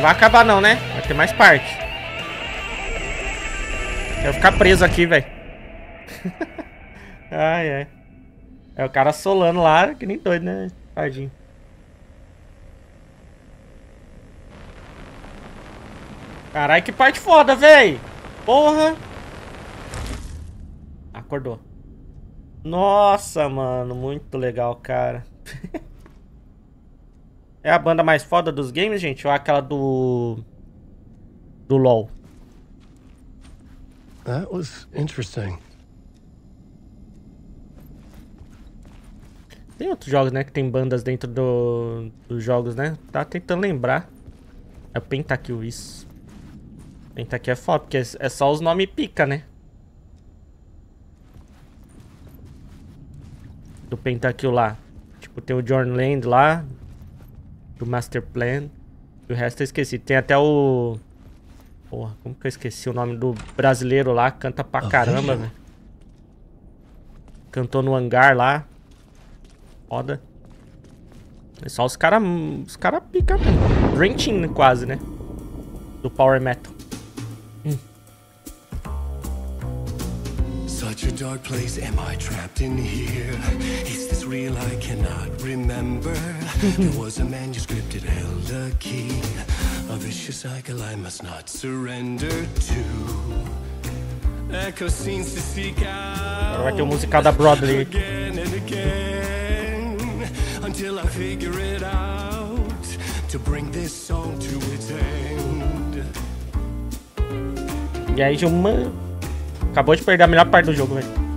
vai acabar não, né? Vai ter mais parte. Eu vou ficar preso aqui, velho. Ai, ai. É o cara solando lá, que nem doido, né? Tadinho. Caralho, que parte foda, velho. Porra. Acordou. Nossa, mano. Muito legal, cara. É a banda mais foda dos games, gente? Ou é aquela do LoL? That was interesting. Tem outros jogos, né? Que tem bandas dentro dos jogos, né? Tá tentando lembrar. É o Pentakill, isso. Pentakill é foda, porque é só os nomes pica, né? Do Pentakill lá. Tipo, tem o Journeyland lá. Do Master Plan. E o resto eu esqueci. Tem até o... Porra, como que eu esqueci o nome do brasileiro lá? Canta pra caramba, velho. Cantou no hangar lá. Foda. É só os caras... Os caras picam. Rentinho quase, né? Do Power Metal. Such a dark place, am I trapped in here? Is this real? I cannot remember. There was a manuscript that held a key. A vicious cycle I must not surrender to. Echo seems to seek out. Vai ter o musical da Broadway. Again and again, until I figure it out to bring this song to its end. E aí, Gilman? Acabou de perder a melhor parte do jogo, velho.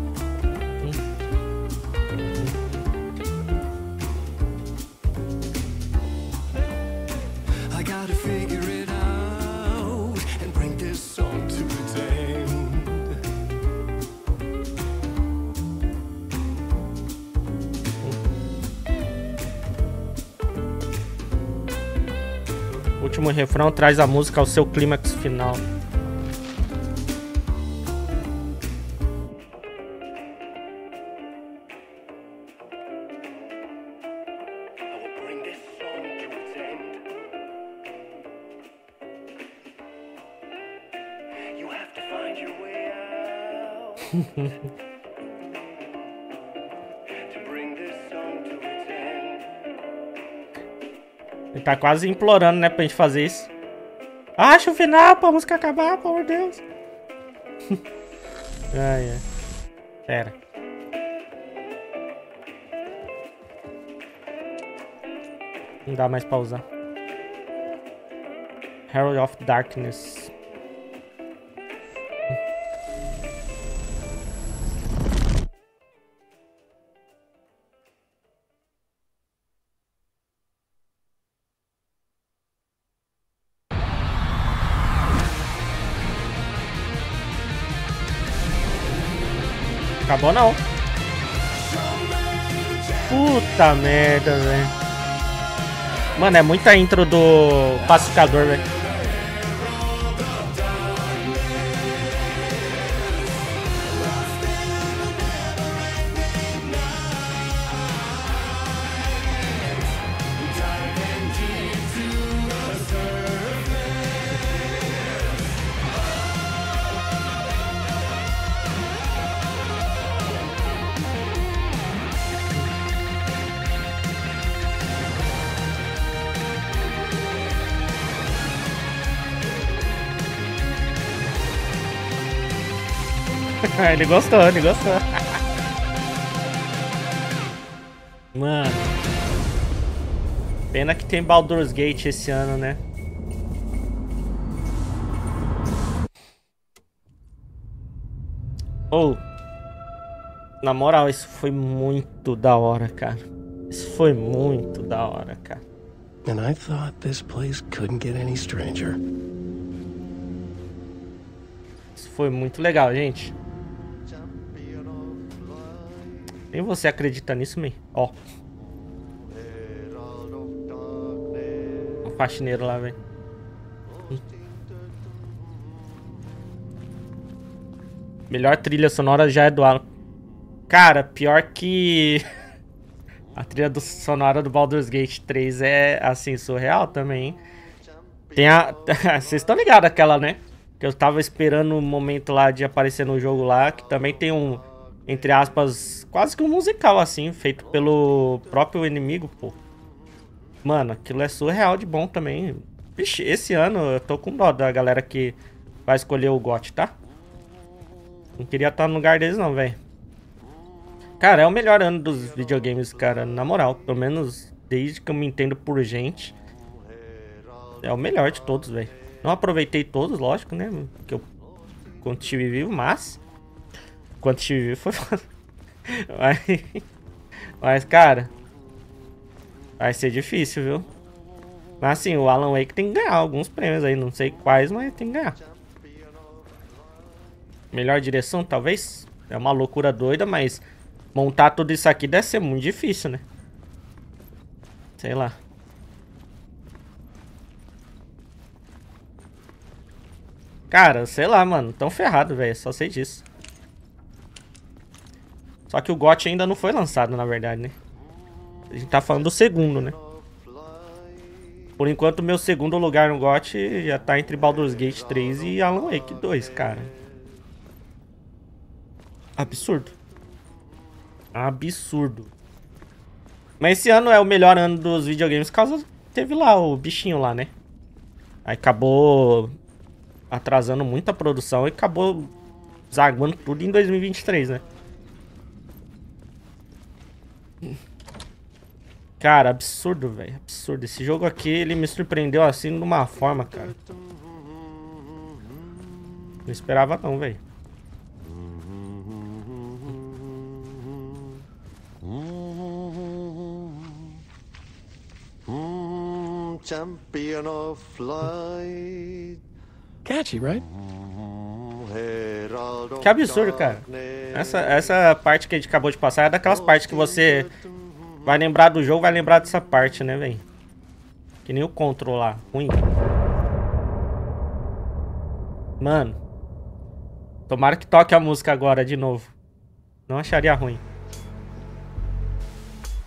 O último refrão traz a música ao seu clímax final. Ele tá quase implorando, né, pra gente fazer isso. Acha o final pra música acabar, pelo amor de Deus. Ai, ai. Pera. Não dá mais pra usar. Herald of Darkness. Acabou não. Puta merda, velho. Mano, é muita intro do Pacificador, velho. Ele gostou, ele gostou. Mano. Pena que tem Baldur's Gate esse ano, né? Ou, na moral, isso foi muito da hora, cara. Isso foi muito da hora, cara. And I thought this place couldn't get any stranger. Isso foi muito legal, gente. Nem você acredita nisso, man? Ó. Um faxineiro lá, velho. Melhor trilha sonora já é do Alan. Cara, pior que... A trilha sonora do Baldur's Gate 3 é, assim, surreal também, hein? Tem a... Vocês estão ligados aquela, né? Que eu tava esperando o momento lá de aparecer no jogo lá. Que também tem um... Entre aspas, quase que um musical, assim, feito pelo próprio inimigo, pô. Mano, aquilo é surreal de bom também. Vixe, esse ano eu tô com dó da galera que vai escolher o GOT, tá? Não queria estar no lugar deles não, velho. Cara, é o melhor ano dos videogames, cara, na moral. Pelo menos desde que eu me entendo por gente. É o melhor de todos, velho. Não aproveitei todos, lógico, né? Porque eu continuei vivo, mas... Quando estive vivo foi foda. Mas, cara, vai ser difícil, viu? Mas, assim, o Alan Wake tem que ganhar alguns prêmios aí. Não sei quais, mas tem que ganhar. Melhor direção, talvez. É uma loucura doida, mas montar tudo isso aqui deve ser muito difícil, né? Sei lá. Cara, sei lá, mano. Tão ferrado, velho. Só sei disso. Só que o GOT ainda não foi lançado, na verdade, né? A gente tá falando do segundo, né? Por enquanto, o meu segundo lugar no GOT já tá entre Baldur's Gate 3 e Alan Wake 2, cara. Absurdo. Absurdo. Mas esse ano é o melhor ano dos videogames, por causa teve lá o bichinho lá, né? Aí acabou atrasando muita produção e acabou zaguando tudo em 2023, né? Cara, absurdo, velho. Absurdo. Esse jogo aqui, ele me surpreendeu assim de uma forma, cara. Não esperava não, velho. Champion of Light. Catchy, right? Que absurdo, cara. Essa parte que a gente acabou de passar é daquelas partes que você vai lembrar do jogo, vai lembrar dessa parte, né, velho? Que nem o Control lá. Ruim. Mano. Tomara que toque a música agora de novo. Não acharia ruim.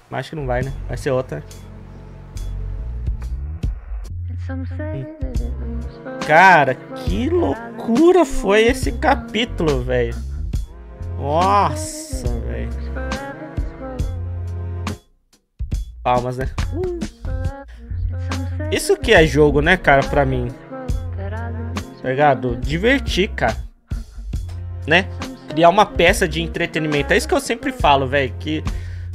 Mas acho que não vai, né? Vai ser outra. Cara, que loucura foi esse capítulo, velho. Nossa, velho. Palmas, né? Isso que é jogo, né, cara, pra mim. Tá ligado? Divertir, cara. Né? Criar uma peça de entretenimento. É isso que eu sempre falo, velho. Que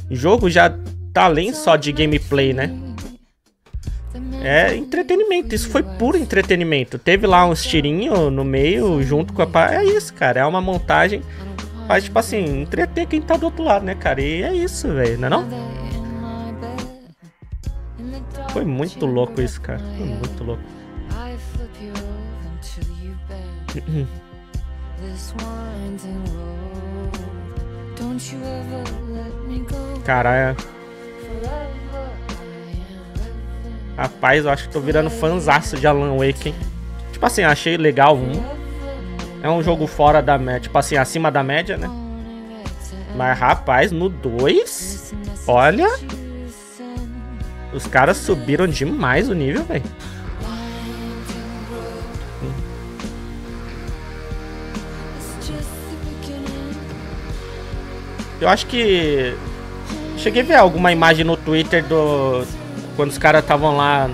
jogo já tá além só de gameplay, né? É entretenimento, isso foi puro entretenimento. Teve lá uns tirinhos no meio, junto com a... É isso, cara, é uma montagem pra, tipo assim, entreter quem tá do outro lado, né, cara? E é isso, velho, não é não? Foi muito louco isso, cara, foi muito louco. Caralho. Rapaz, eu acho que tô virando fanzaço de Alan Wake, hein? Tipo assim, achei legal. É um jogo fora da média, tipo assim, acima da média, né? Mas, rapaz, no 2, olha, os caras subiram demais o nível, velho. Eu acho que... Cheguei a ver alguma imagem no Twitter do... Quando os caras estavam lá,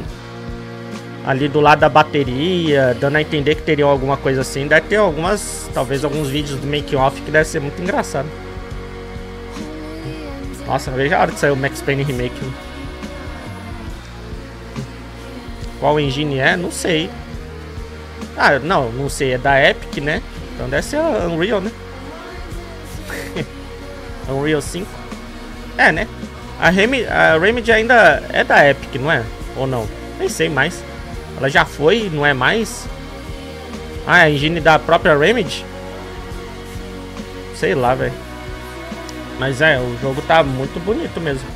ali do lado da bateria, dando a entender que teriam alguma coisa assim. Deve ter algumas, talvez alguns vídeos do making off que deve ser muito engraçado. Nossa, não vejo a hora de sair o Max Payne Remake. Qual engine é? Não sei. Ah, não sei. É da Epic, né? Então deve ser a Unreal, né? Unreal 5. É, né? A Remedy ainda é da Epic, não é? Ou não? Nem sei mais. Ela já foi, não é mais? Ah, é a engine da própria Remedy? Sei lá, velho. Mas é, o jogo tá muito bonito mesmo.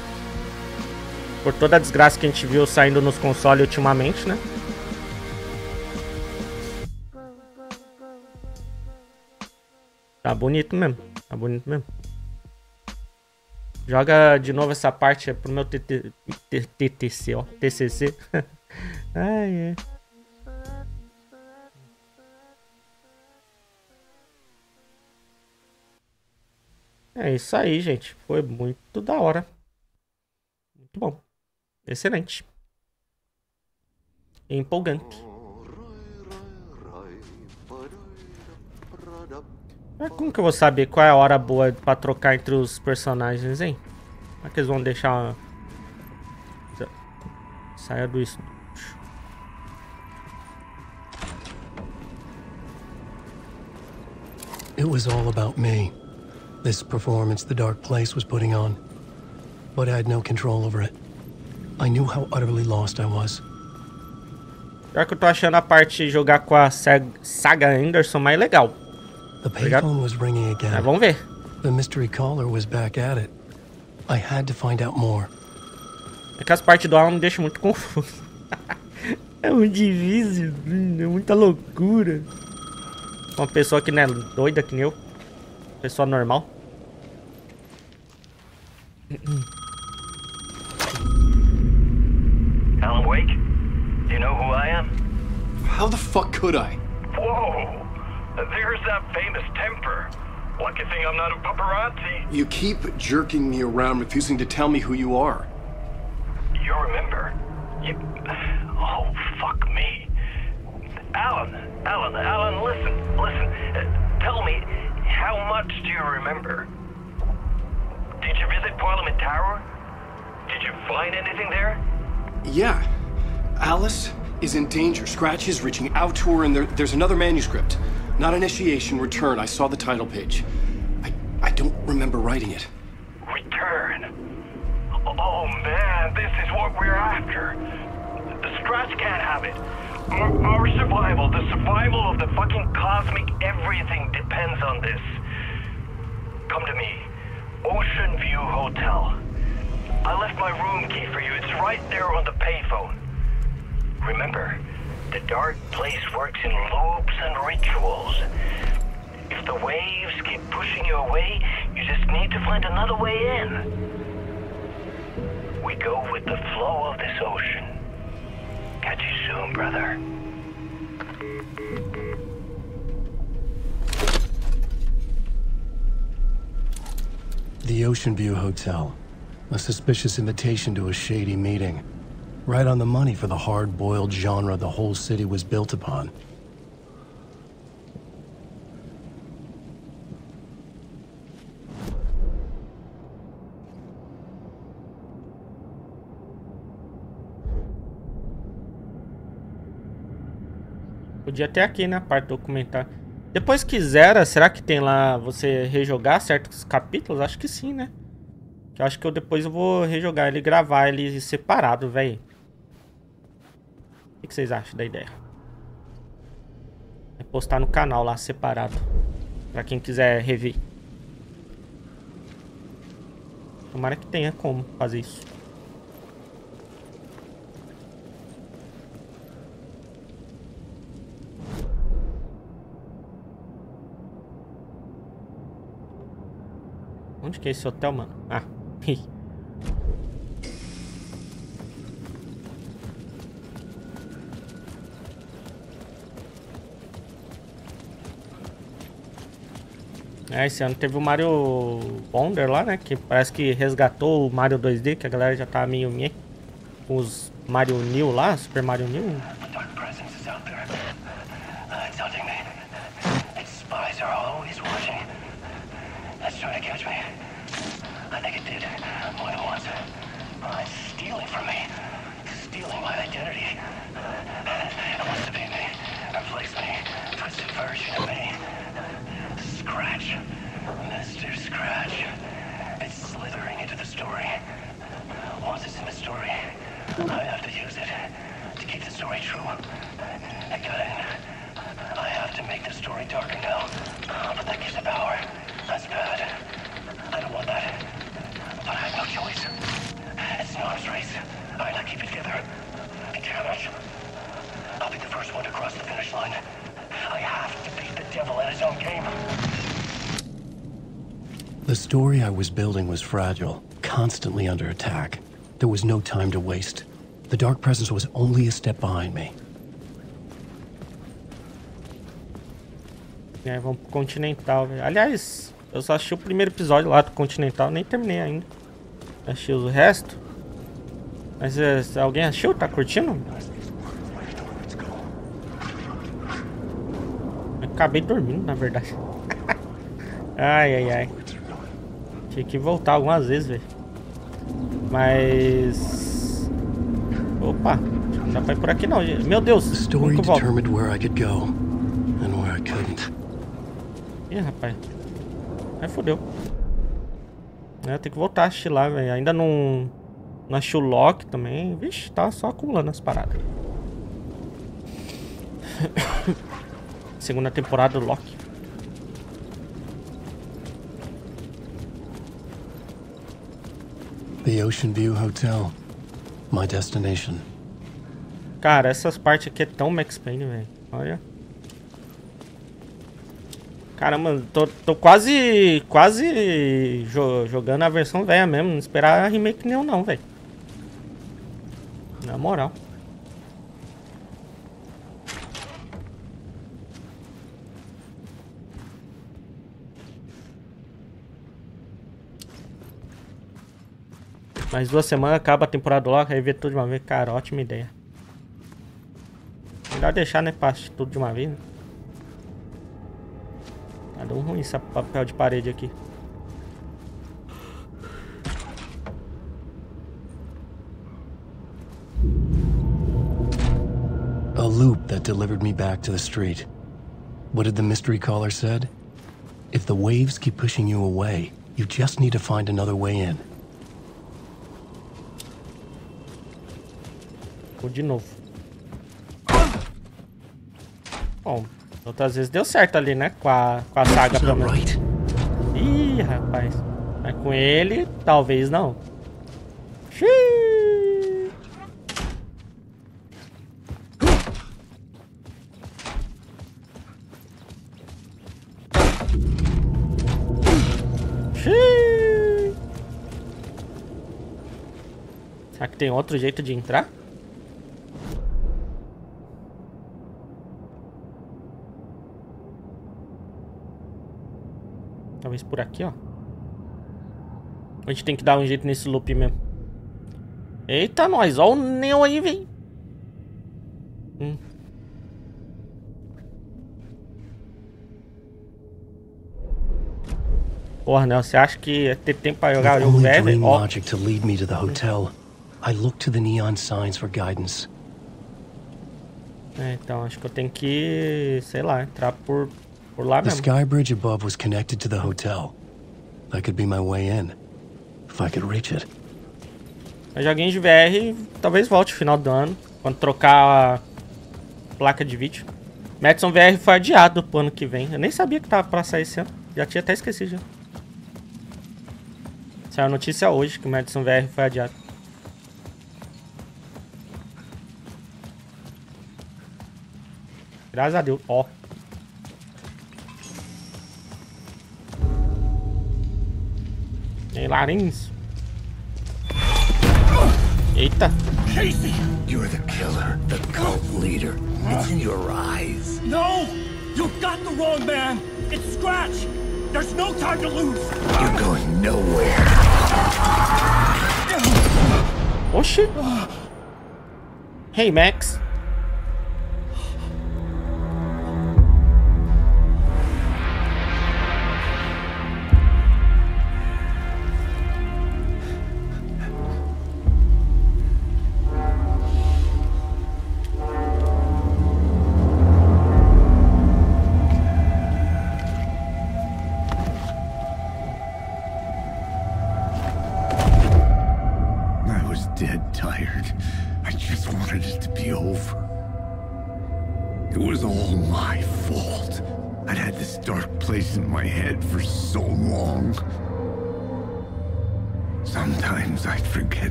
Por toda a desgraça que a gente viu saindo nos consoles ultimamente, né? Tá bonito mesmo. Tá bonito mesmo. Joga de novo essa parte pro meu TTC, ó. TCC. Ai, é. É isso aí, gente. Foi muito da hora. Muito bom. Excelente. Empolgante. Mas como que eu vou saber qual é a hora boa pra trocar entre os personagens, hein? Será que eles vão deixar uma... Saia do estúdio. It was all about me. This performance the Dark Place was putting on. But I had no control over it. I knew how utterly lost I was. Pior que eu tô achando a parte de jogar com a Saga Anderson mais legal. The payphone was ringing again. Ah, vamos ver. The mystery caller was back at it. I had to find out more. É que as partes do Alan me deixam muito confuso. É um divisível, é muita loucura. Uma pessoa que não é doida que nem eu. Pessoa normal. Alan Wake? Do you know who I am? How the fuck could I? Whoa! There's that famous temper. Lucky thing I'm not a paparazzi. You keep jerking me around, refusing to tell me who you are. You remember? Oh, fuck me. Alan, listen. Tell me, how much do you remember? Did you visit Parliament Tower? Did you find anything there? Yeah. Alice is in danger. Scratch is reaching out to her, and there's another manuscript. Not initiation, return. I saw the title page. I don't remember writing it. Return. Oh man, this is what we're after. The Scratch can't have it. Our survival, the survival of the fucking cosmic everything depends on this. Come to me. Ocean View Hotel. I left my room key for you. It's right there on the payphone. Remember, the Dark Place works in loops and rituals. If the waves keep pushing you away, you just need to find another way in. We go with the flow of this ocean. Catch you soon, brother. The Ocean View Hotel. A suspicious invitation to a shady meeting. Right on the money for the hard-boiled genre the whole city was built upon. Podia ter aqui, né? Parte documentária. Depois que zera, será que tem lá você rejogar certos capítulos? Acho que sim, né? Eu acho que depois eu vou rejogar ele e gravar ele separado, velho. O que vocês acham da ideia? É postar no canal lá separado, pra quem quiser rever. Tomara que tenha como fazer isso. Onde que é esse hotel, mano? Ah, esse ano teve o Mario Wonder lá, né? Que parece que resgatou o Mario 2D, que a galera já tá meio... com os Mario New lá, Super Mario New. The story I was building was fragile, constantly under attack. There was no time to waste. The dark presence was only a step behind me. É, vamos pro Continental, velho. Aliás, eu só achei o primeiro episódio lá do Continental, nem terminei ainda. Achei o resto. Mas alguém achou? Tá curtindo? Eu acabei dormindo, na verdade. Ai, ai, ai. Tinha que voltar algumas vezes, velho. Mas... opa, já vai por aqui não. Meu Deus, nunca volto. Ih, rapaz. Aí fodeu. Eu tenho que voltar a assistir lá, velho. Ainda não achei o Loki também. Vixe, tá só acumulando as paradas. Segunda temporada do Loki. The Ocean View Hotel, my destination. Cara, essas partes aqui é tão Max Payne, velho. Olha. Caramba, tô quase jogando a versão velha mesmo. Não esperar a remake nenhum não, velho. Na moral. Mais 2 semanas, acaba a temporada logo, aí vê tudo de uma vez. Cara, ótima ideia. Melhor deixar, né, pra assistir tudo de uma vez, né? Tá dando ruim esse papel de parede aqui. A loop that delivered me back to the street. What did the mystery caller said? If the waves keep pushing you away, you just need to find another way in. De novo. Bom, outras vezes deu certo ali, né? Com a saga pelo menos. Ih, rapaz. Mas com ele, talvez não. Xiii. Xiii. Será que tem outro jeito de entrar? Talvez por aqui, ó. A gente tem que dar um jeito nesse loop mesmo. Eita, nós. Ó o Neo aí, velho. Porra, Neo, você acha que ia ter tempo pra jogar o jogo velho, velho? Ó. É, então acho que eu tenho que, sei lá, entrar por lá mesmo. The sky bridge above was connected to the hotel. That could be my way in, if I could reach it. Eu joguei de VR, talvez volte no final do ano, quando trocar a placa de vídeo. Madison VR foi adiado pro ano que vem. Eu nem sabia que tava pra sair esse ano. Já tinha até esquecido já. Saiu a notícia hoje que o Madison VR foi adiado. Graças a Deus. Ó. Ei, Larins. Eita. Casey, you're the killer, the cult leader. It's in your eyes. No! You've got the wrong man. It's Scratch. There's no time to lose. You're going nowhere. Oh shit. Hey, Max.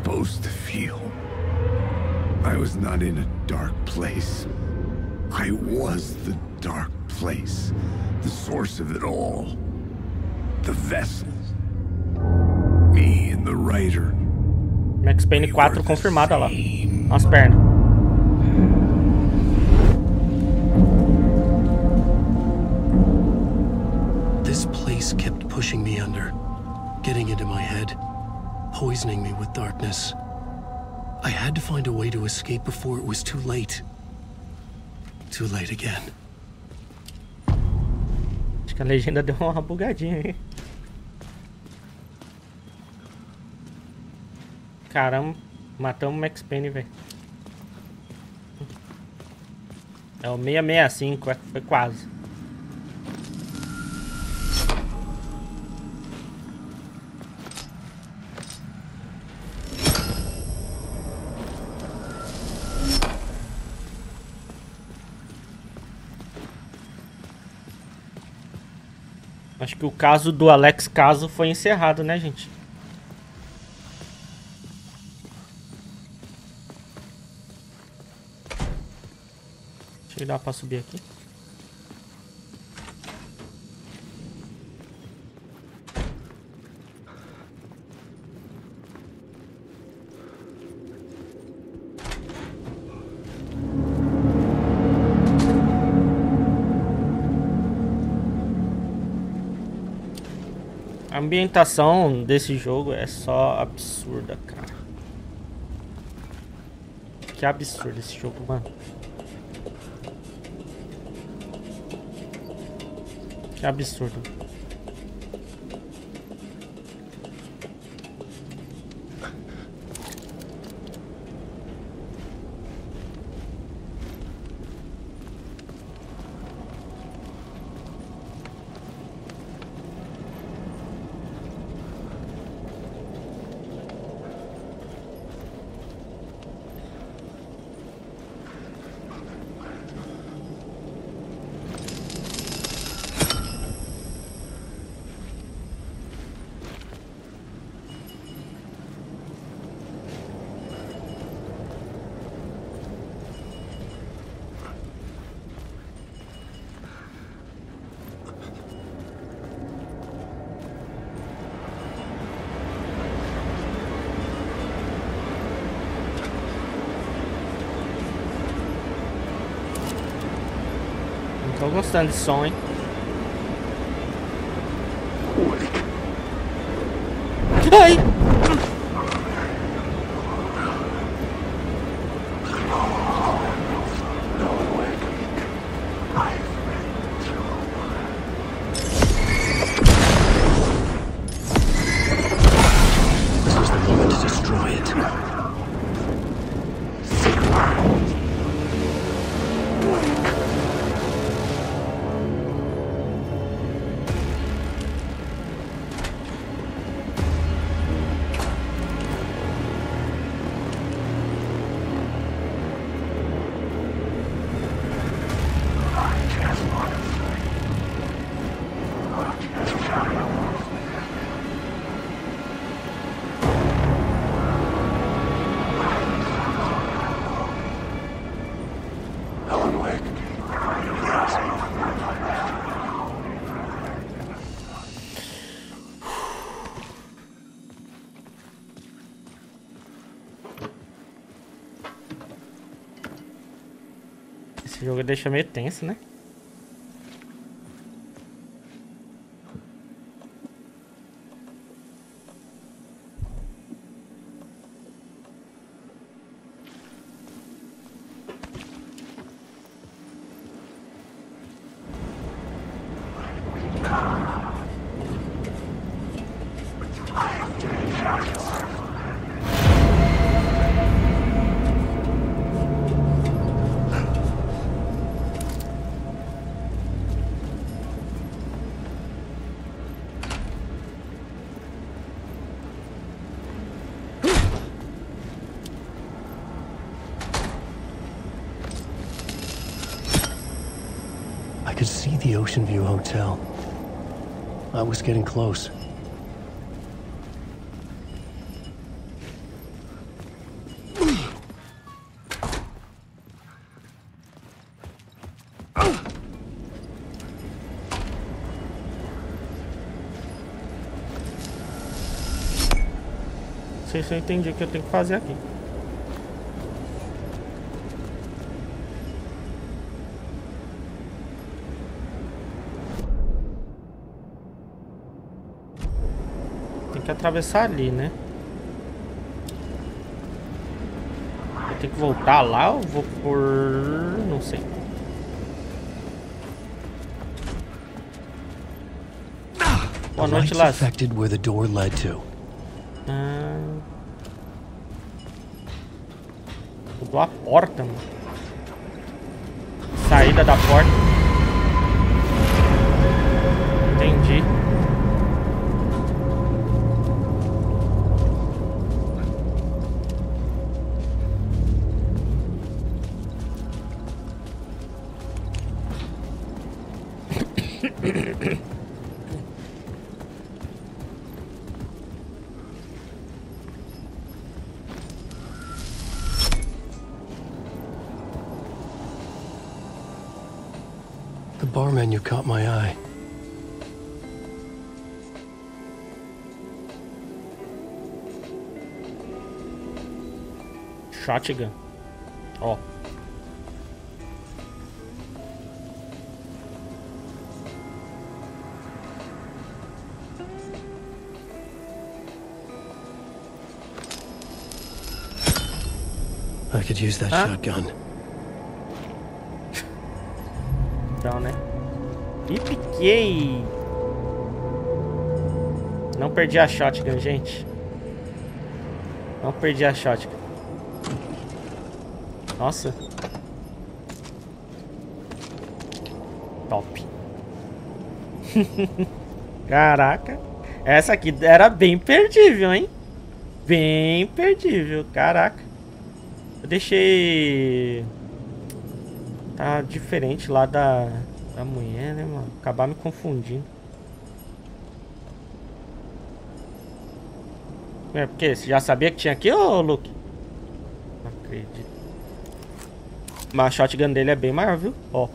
Supposed to feel. I was not in a dark place. I was the dark place, the source of it all, the vessel. Me and the writer. Max Payne 4 confirmada lá. As pernas. This place kept pushing me under, getting into my head. Poisoning me with darkness. I had to find a way to escape before it was too late. Too late again. Acho que a legenda deu uma bugadinha aí. Caramba, matamos o Max Payne, velho. É o 665, foi quase. Acho que o caso do Alex Caso foi encerrado, né, gente? Deixa eu dar pra subir aqui. A ambientação desse jogo é só absurda, cara. Que absurdo esse jogo, mano. Que absurdo. Tô gostando de som, hein? Ai! Esse jogo deixa meio tenso, né? The Ocean View Hotel. I was getting close. Não sei se eu entendi o que eu tenho que fazer aqui. Atravessar ali, né? Eu tenho que voltar lá ou vou por... não sei. Boa noite, lá. Mudou a porta, mano. Saída da porta. Entendi. The barman, you caught my eye. Shotgun. Oh. I could use that shotgun. Então, né? E piquei! Não perdi a shotgun, gente. Não perdi a shotgun. Nossa. Top. Caraca. Essa aqui era bem perdível, hein? Bem perdível, caraca. Eu deixei... Tá diferente lá da mulher, né, mano? Acabar me confundindo. É porque você já sabia que tinha aqui, ô Luke? Não acredito. Mas a shotgun dele é bem maior, viu? Ó.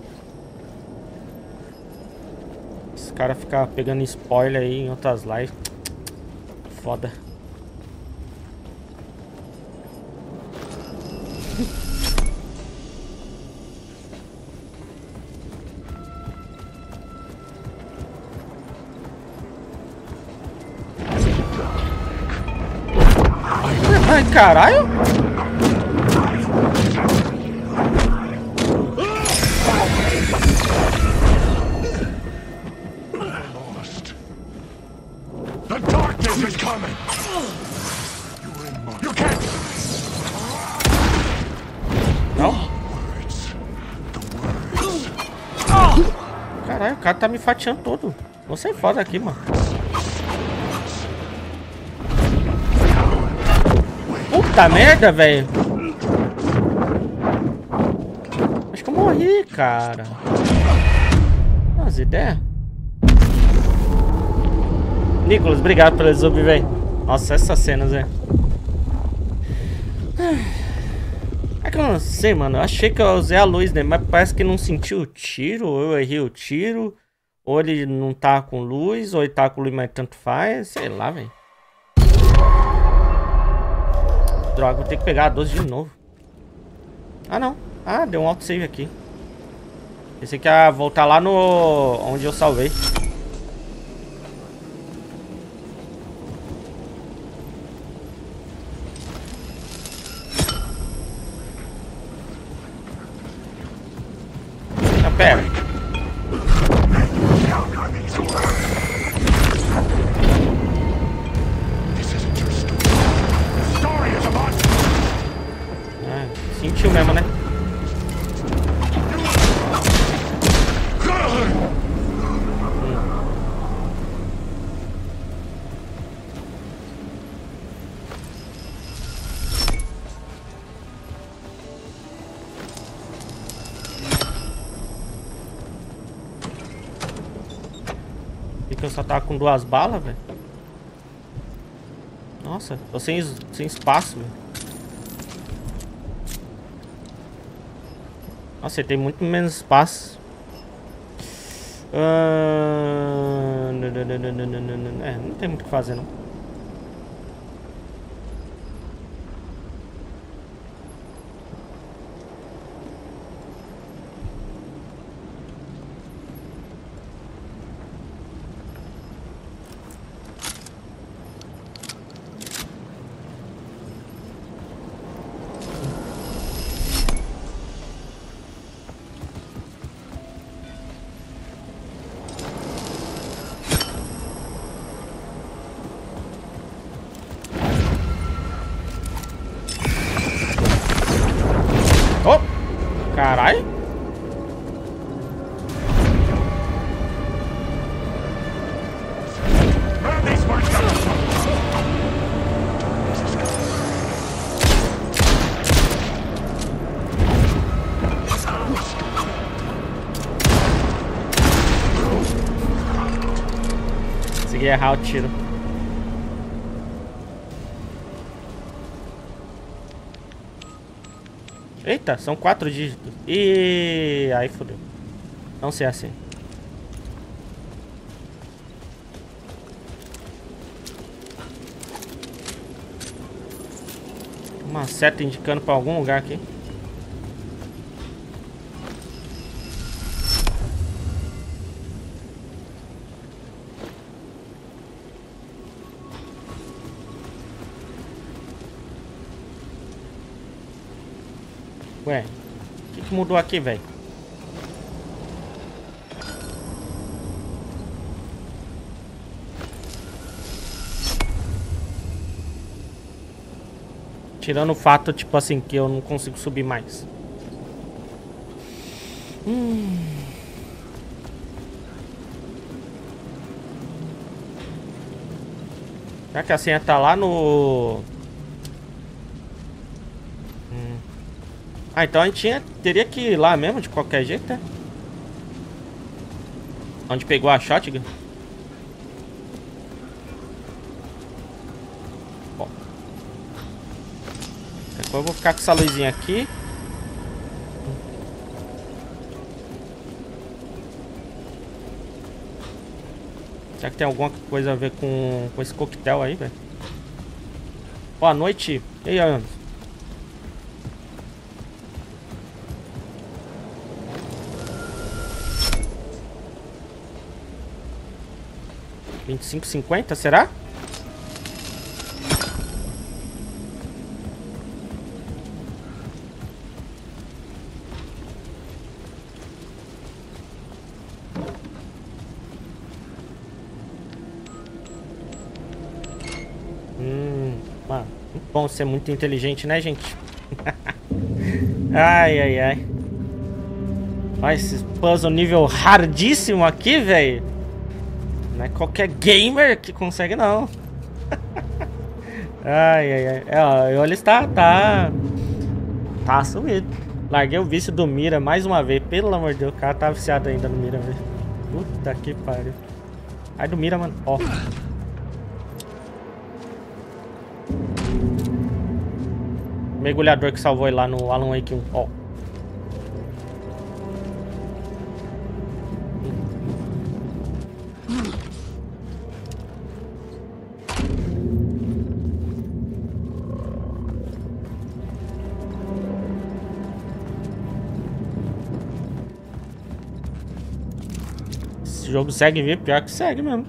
Esse cara fica pegando spoiler aí em outras lives. Foda. Caralho! Não. Caralho, o cara tá me fatiando todo. Você é foda aqui, mano. Puta merda, velho. Acho que eu morri, cara. As ideias. Nicolas, obrigado pelo sub, velho. Nossa, essas cenas, velho. É que eu não sei, mano. Eu achei que eu usei a luz, né? Mas parece que não senti o tiro. Ou eu errei o tiro. Ou ele não tá com luz. Ou ele tá com luz, mas tanto faz. Sei lá, velho. Droga, vou ter que pegar a 12 de novo. Ah, não. Ah, deu um autosave aqui. Pensei que ia voltar lá no... onde eu salvei. Eu só tava com 2 balas, velho. Nossa, tô sem espaço, velho. Nossa, ele tem muito menos espaço. É, não tem muito o que fazer, não. Caralho! Consegui errar o tiro. Eita, são 4 dígitos. E aí fodeu. Não sei assim. Uma seta indicando pra algum lugar aqui. Ué, o que mudou aqui, velho? Tirando o fato, tipo assim, que eu não consigo subir mais. Será que a senha tá lá no... Ah, então a gente teria que ir lá mesmo, de qualquer jeito, né? Onde pegou a shotgun? Bom. Depois eu vou ficar com essa luzinha aqui. Será que tem alguma coisa a ver com esse coquetel aí, velho? Boa noite. E aí, Anderson? $25,50, será? Mano, bom ser muito inteligente, né, gente? Ai, ai, ai. Olha esse puzzle nível hardíssimo aqui, velho. Não é qualquer gamer que consegue, não. Ai, ai, ai. É, ó, olha, tá assumido. Larguei o vício do mira mais uma vez. Pelo amor de Deus, o cara tá viciado ainda no mira, velho. Puta que pariu. Ai, do mira, mano. Ó. O mergulhador que salvou ele lá no Alan Wake 1. Ó. esse jogo segue em VR, pior que segue mesmo.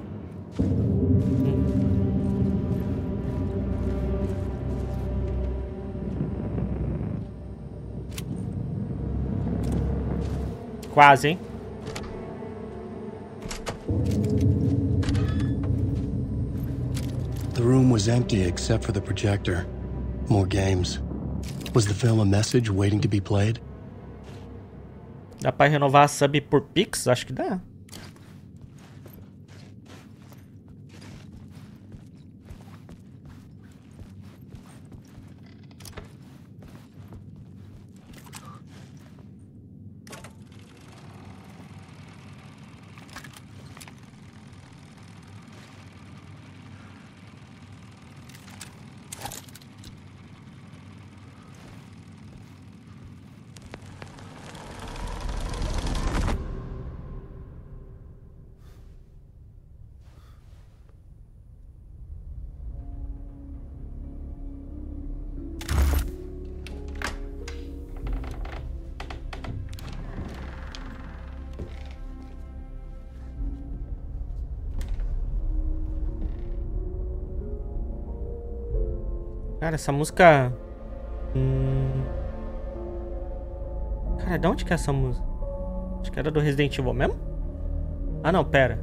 Quase, hein? The room was empty except for the projector. More games. Was the film a message waiting to be played? Dá pra renovar a sub por Pix? Acho que dá. Cara, essa música... Cara, de onde que é essa música? Acho que era do Resident Evil mesmo? Ah, não, pera.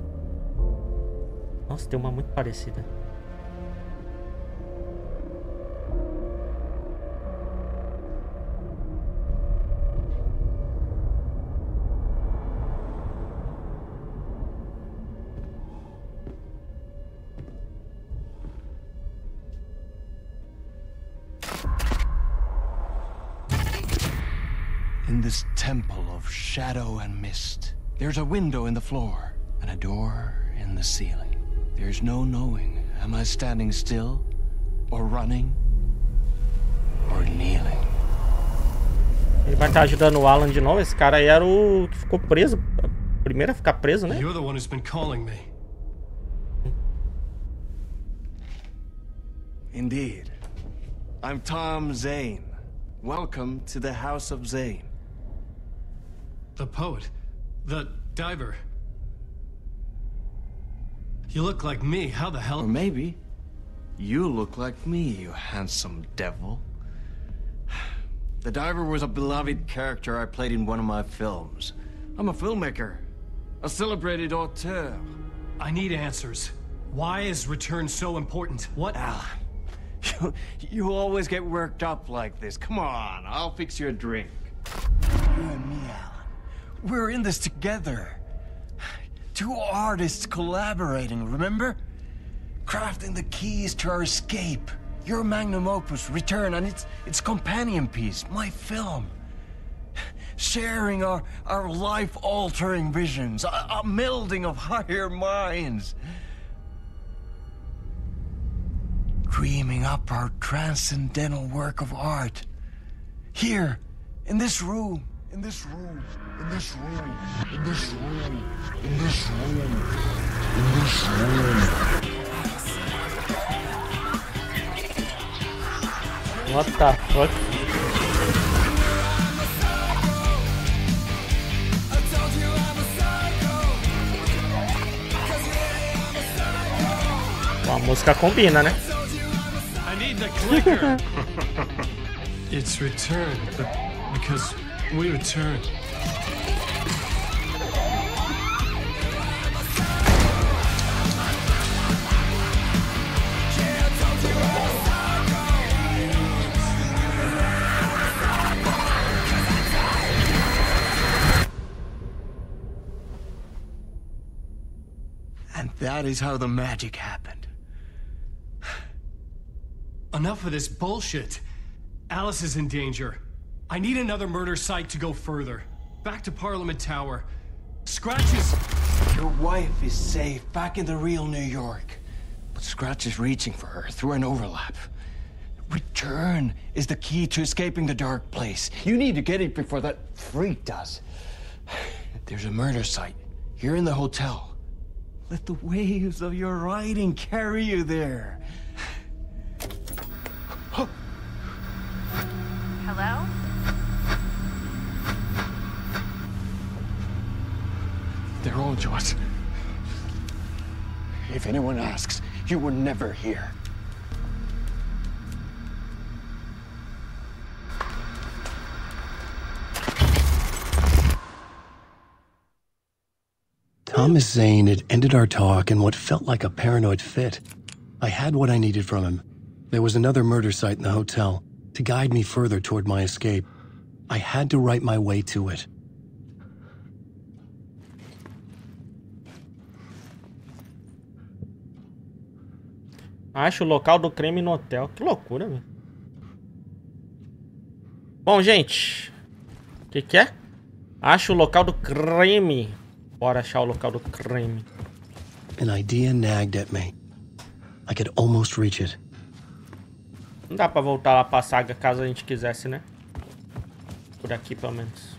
Nossa, tem uma muito parecida. Shadow and mist. There's a window in the floor and a door in the ceiling. There's no knowing. Am I standing still or running or kneeling? Ele vai estar ajudando o Alan de novo. Esse cara aí era o que ficou preso, a primeira a ficar preso, né? You're the one who's been calling me. Indeed. I'm Tom Zane. Welcome to the House of Zane. The poet, the diver. You look like me, how the hell? Or maybe you look like me, you handsome devil. The diver was a beloved character I played in one of my films. I'm a filmmaker, a celebrated auteur. I need answers. Why is return so important? What? Alan, you always get worked up like this. Come on, I'll fix you a drink. You and me, Alan. We're in this together. Two artists collaborating, remember? Crafting the keys to our escape. Your magnum opus, Return, and its companion piece, my film. Sharing our life-altering visions, a melding of higher minds. Dreaming up our transcendental work of art. Here, in this room. In this room, in this room, in this room, in this room, in this room. What the fuck? A música combina, né? I need the clicker. It's returned, but because we return. And that is how the magic happened. Enough of this bullshit. Alice is in danger. I need another murder site to go further. Back to Parliament Tower. Scratch is... Your wife is safe back in the real New York. But Scratch is reaching for her through an overlap. Return is the key to escaping the dark place. You need to get it before that freak does. There's a murder site here in the hotel. Let the waves of your writing carry you there. Oh. Hello? They're all yours. If anyone asks, you were never here. Thomas Zane had ended our talk in what felt like a paranoid fit. I had what I needed from him. There was another murder site in the hotel to guide me further toward my escape. I had to write my way to it. Acho o local do crime no hotel. Que loucura, velho. Bom, gente. O que que é? Acho o local do crime. Bora achar o local do crime. An idea nagged at me. I could almost reach it. Não dá pra voltar lá pra saga caso a gente quisesse, né? Por aqui, pelo menos.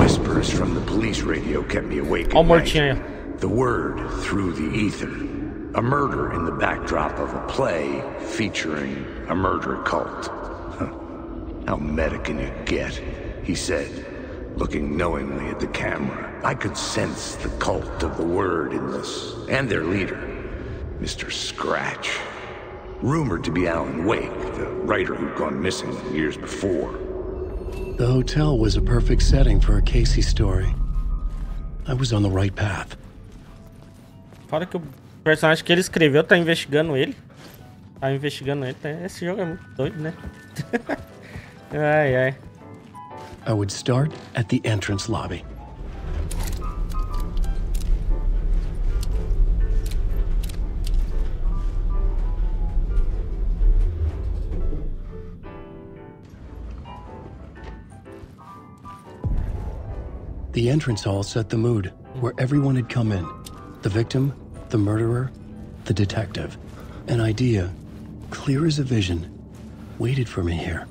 Whispers from the police radio kept me awake at night. The word through the ether. A murder in the backdrop of a play featuring a murder cult. Huh. How meta can you get? He said, looking knowingly at the camera. I could sense the cult of the word in this, and their leader, Mr. Scratch. Rumored to be Alan Wake, the writer who'd gone missing years before. The hotel was a perfect setting for a Casey story. I was on the right path. Fora que o personagem que ele escreveu tá investigando ele. Esse jogo é muito doido, né? Ai, ai. I would start at the entrance lobby. The entrance hall set the mood, where everyone had come in. The victim, the murderer, the detective. An idea, clear as a vision, waited for me here.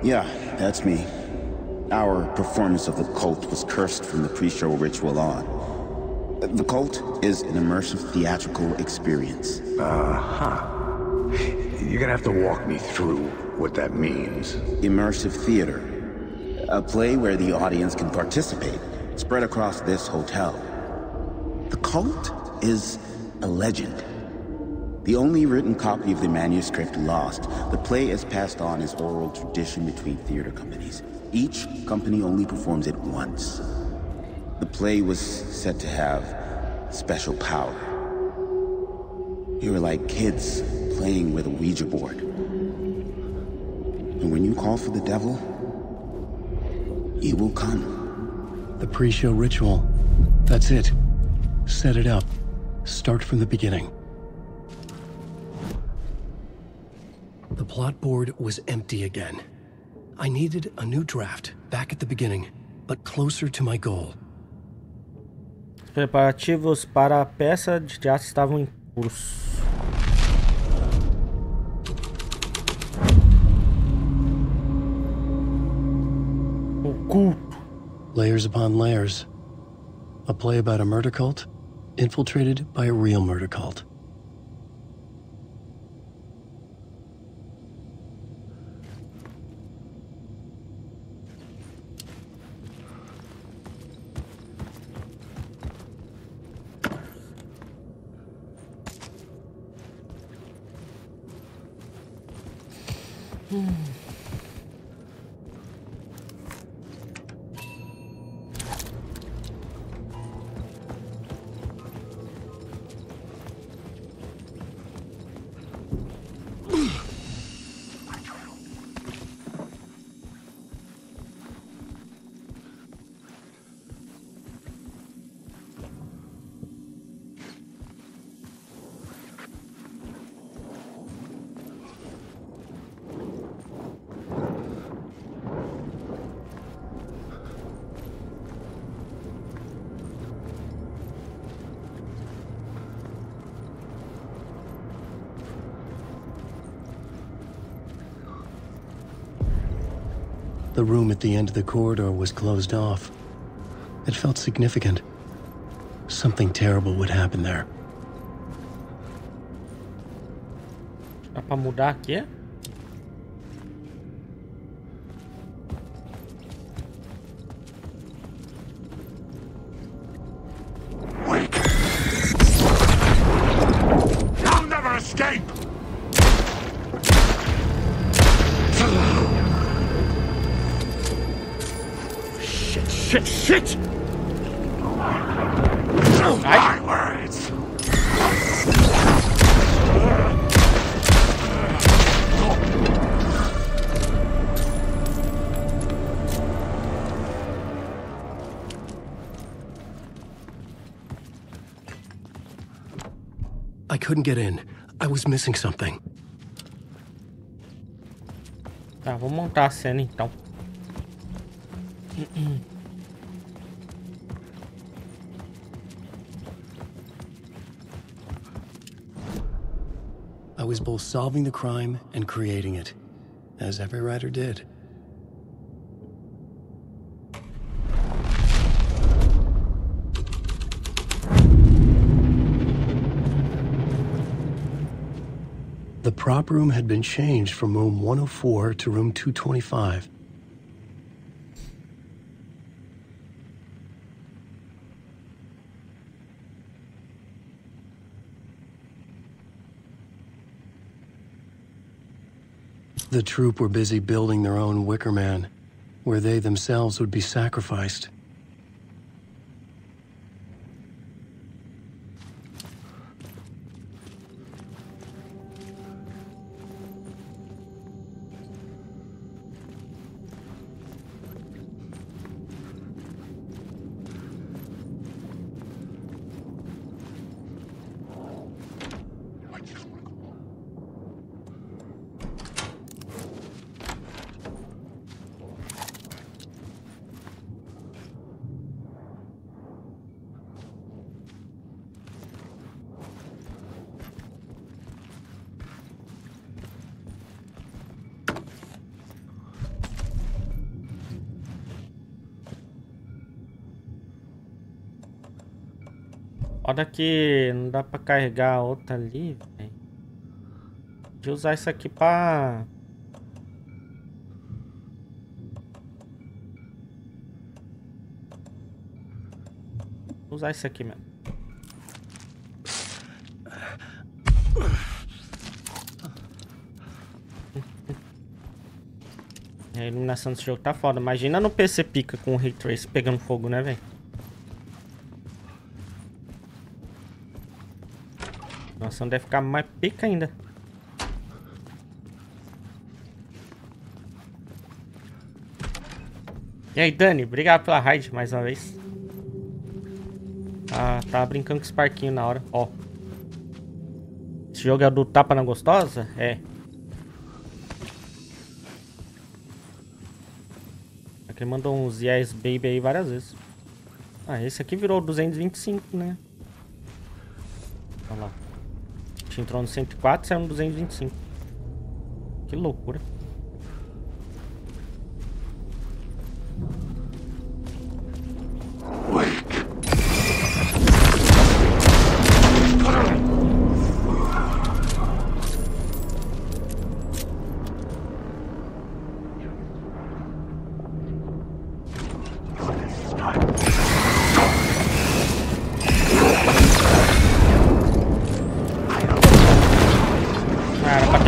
Yeah, that's me. Our performance of the cult was cursed from the pre-show ritual on. The cult is an immersive theatrical experience. Uh-huh. You're gonna have to walk me through what that means. Immersive theater. A play where the audience can participate, spread across this hotel. The cult is a legend. The only written copy of the manuscript lost, the play is passed on as oral tradition between theater companies. Each company only performs it once. The play was said to have special power. You were like kids playing with a Ouija board. And when you call for the devil, he will come. The pre-show ritual. That's it. Set it up. Start from the beginning. The plot board was empty again. I needed a new draft, back at the beginning, but closer to my goal. Os preparativos para a peça de teatro estavam em curso. O culto. Layers upon layers. A play about a murder cult, infiltrated by a real murder cult. The room at the end of the corridor was closed off. It felt significant. Something terrible would happen there. Dá pra mudar aqui, é? Couldn't get in. I was missing something. Tá, vamos montar a cena então. I was both solving the crime and creating it, as every writer did. The prop room had been changed from room 104 to room 225. The troupe were busy building their own Wicker Man, where they themselves would be sacrificed. Olha que não dá pra carregar a outra ali, velho. Deixa eu usar isso aqui pra... Vou usar isso aqui mesmo. A iluminação desse jogo tá foda. Imagina no PC pica com o Ray Trace pegando fogo, né, velho? Nossa, não deve ficar mais pica ainda. E aí, Dani, obrigado pela raid mais uma vez. Ah, tava brincando com esse parquinho na hora. Ó. Esse jogo é do Tapa na Gostosa? É. Aqui mandou uns Yes Baby aí várias vezes. Ah, esse aqui virou 225, né? Olha lá. Entrou no 104 e saiu no 225. Que loucura.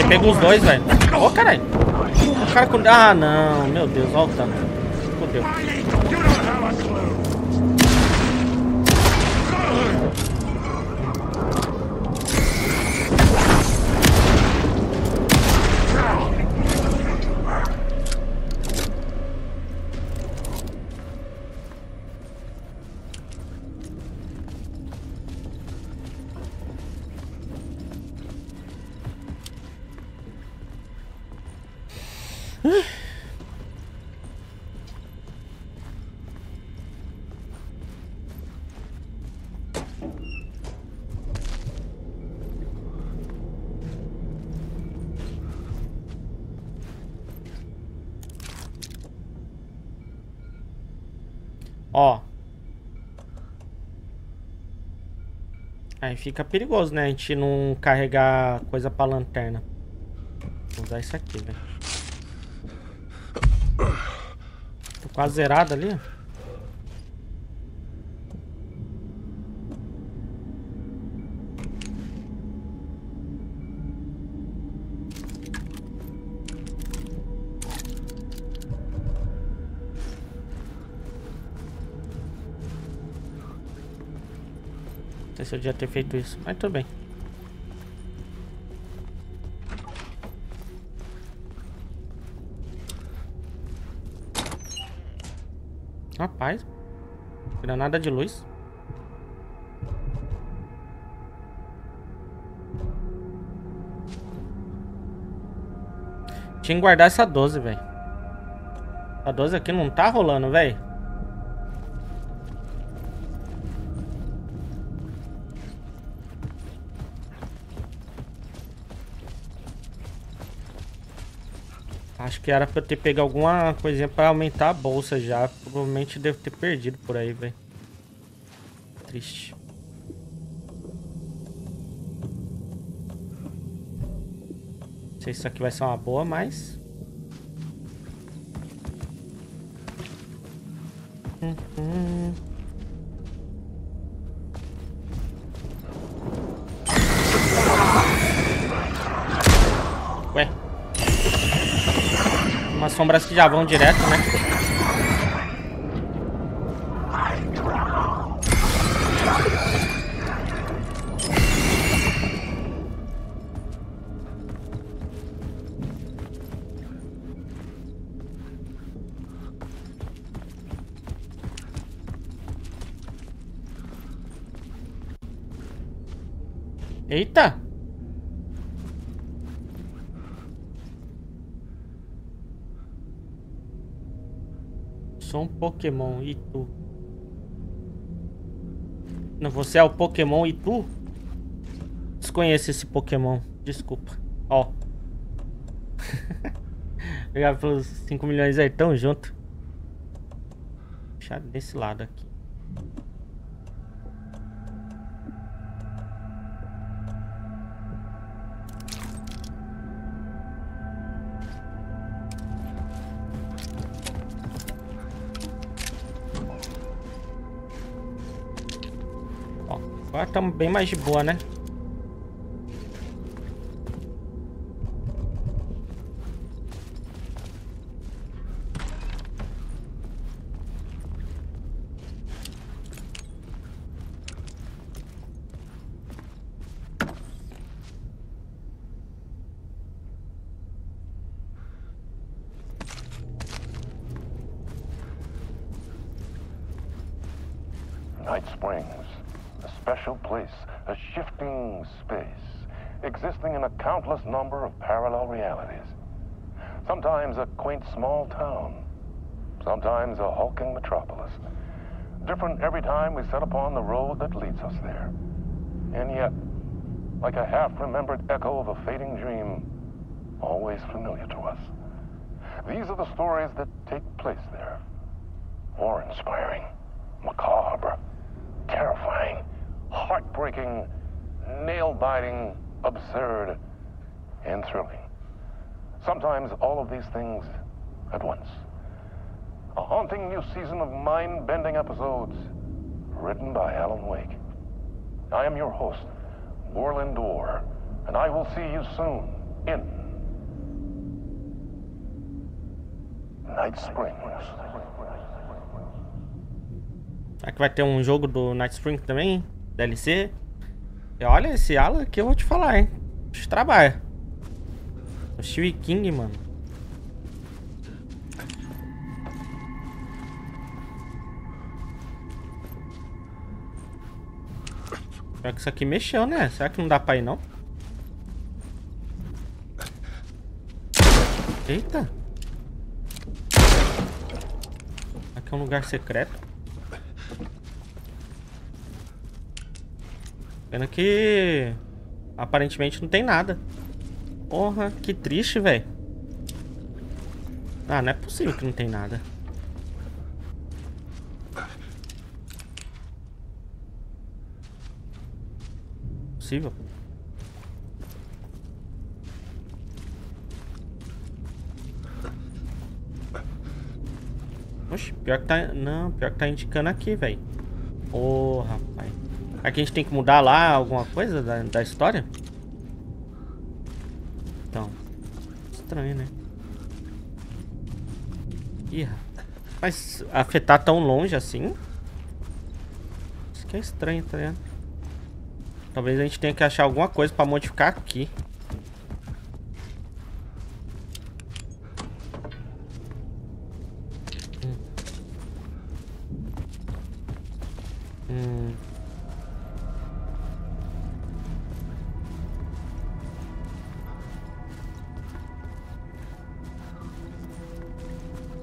Pegou os dois, velho. Ô, oh, caralho. O cara com... Ah, não. Meu Deus, olha o tanto. Fodeu. Ó. Aí fica perigoso, né? A gente não carregar coisa pra lanterna. Vou usar isso aqui, velho. Tô quase zerado ali. Se eu devia ter feito isso, mas tudo bem. Rapaz, granada de luz. Tinha que guardar essa 12, velho. A 12 aqui não tá rolando, velho. Acho que era pra eu ter pego alguma coisinha pra aumentar a bolsa já. Provavelmente devo ter perdido por aí, velho. Triste. Não sei se isso aqui vai ser uma boa, mas... Sombras que já vão direto, né? Eita! Sou um Pokémon, e tu? Não, você é o Pokémon e tu? Desconheço esse Pokémon, desculpa. Ó. Obrigado pelos 5 milhões aí, tamo junto. Deixa desse lado aqui. Agora estamos bem mais de boa, né? Night Spring. Special place, a shifting space, existing in a countless number of parallel realities. Sometimes a quaint small town, sometimes a hulking metropolis. Different every time we set upon the road that leads us there. And yet, like a half-remembered echo of a fading dream, always familiar to us. These are the stories that take place there. Awe-inspiring, macabre, terrifying. Heartbreaking, nail-biting, absurd, and thrilling. Sometimes all of these things at once. A haunting new season of mind-bending episodes written by Alan Wake. I am your host, Borland Orr, and I will see you soon in Night Spring. Será que vai ter um jogo do Night Spring também, hein? DLC. E olha esse Alan aqui, eu vou te falar, hein? Deixa eu trabalhar. O Steve King, mano. Será que isso aqui mexeu, né? Será que não dá pra ir, não? Eita. Aqui é um lugar secreto. Pena que aparentemente não tem nada. Porra, que triste, velho. Ah, não é possível que não tem nada. possível. Oxe, pior que tá... Não, pior que tá indicando aqui, velho. Ô, rapaz. Aqui a gente tem que mudar lá alguma coisa da história? Então. Estranho, né? Ih, mas afetar tão longe assim? Isso que é estranho, tá ligado? Talvez a gente tenha que achar alguma coisa pra modificar aqui.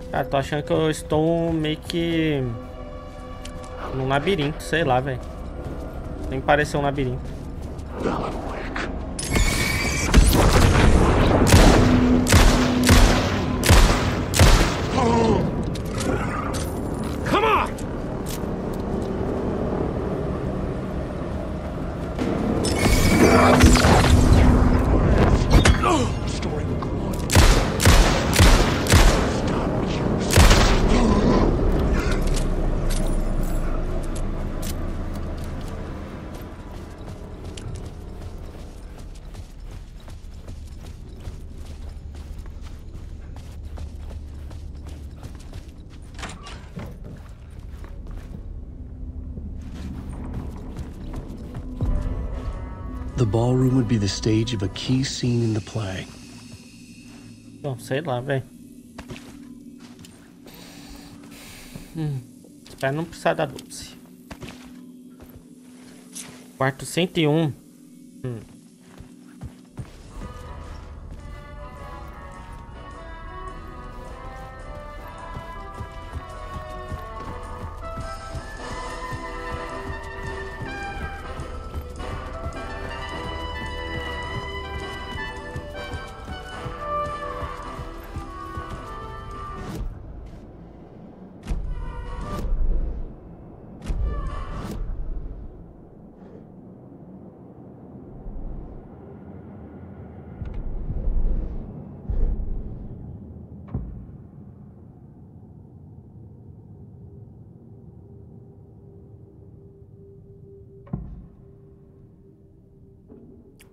Cara, tô achando que eu estou meio que num labirinto, sei lá, velho. Nem pareceu um labirinto. Be the stage of a key scene in the play. Bom, sei lá, velho. Espero não precisar da 12. Quarto 101.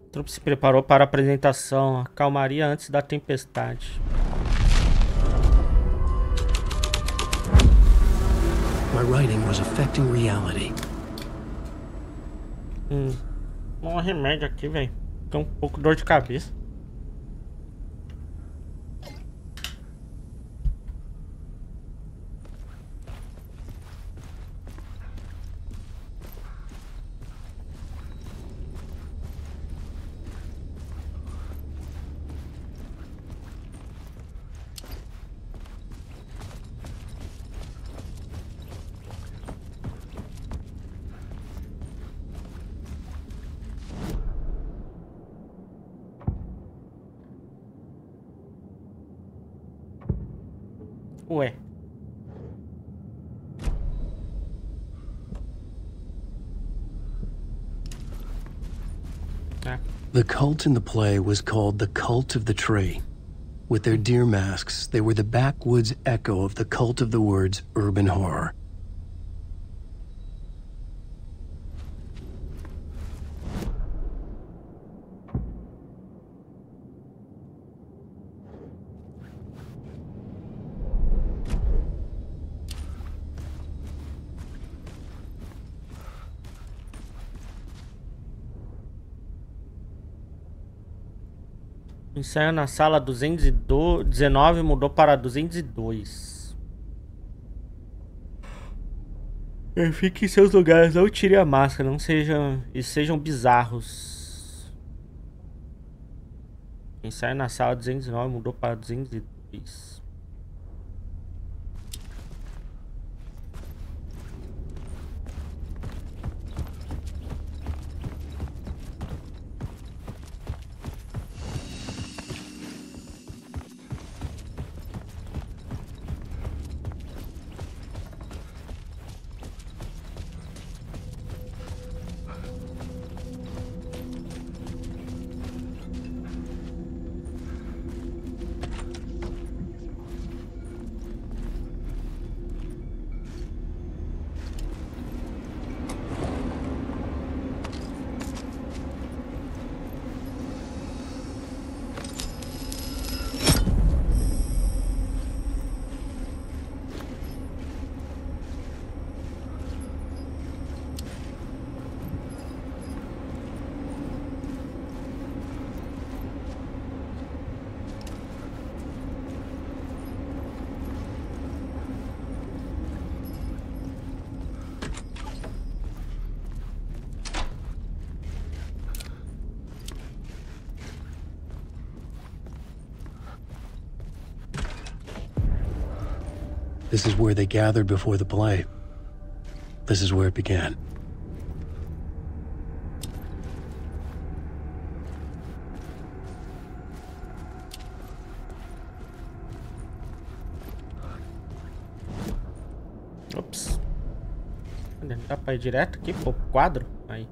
O grupo se preparou para a apresentação, a calmaria antes da tempestade. My writing was affecting reality. Um remédio aqui, velho. Tem um pouco de dor de cabeça. The cult in the play was called the Cult of the Tree. With their deer masks, they were the backwoods echo of the Cult of the Word's urban horror. Saiu na sala 219 e mudou para 202. Fique em seus lugares, não tire a máscara, não sejam e sejam bizarros. Quem saiu na sala 219 mudou para 202. This is where they gathered before the play. This is where it began. Ops. Dá pra ir direto aqui pro quadro? Aí.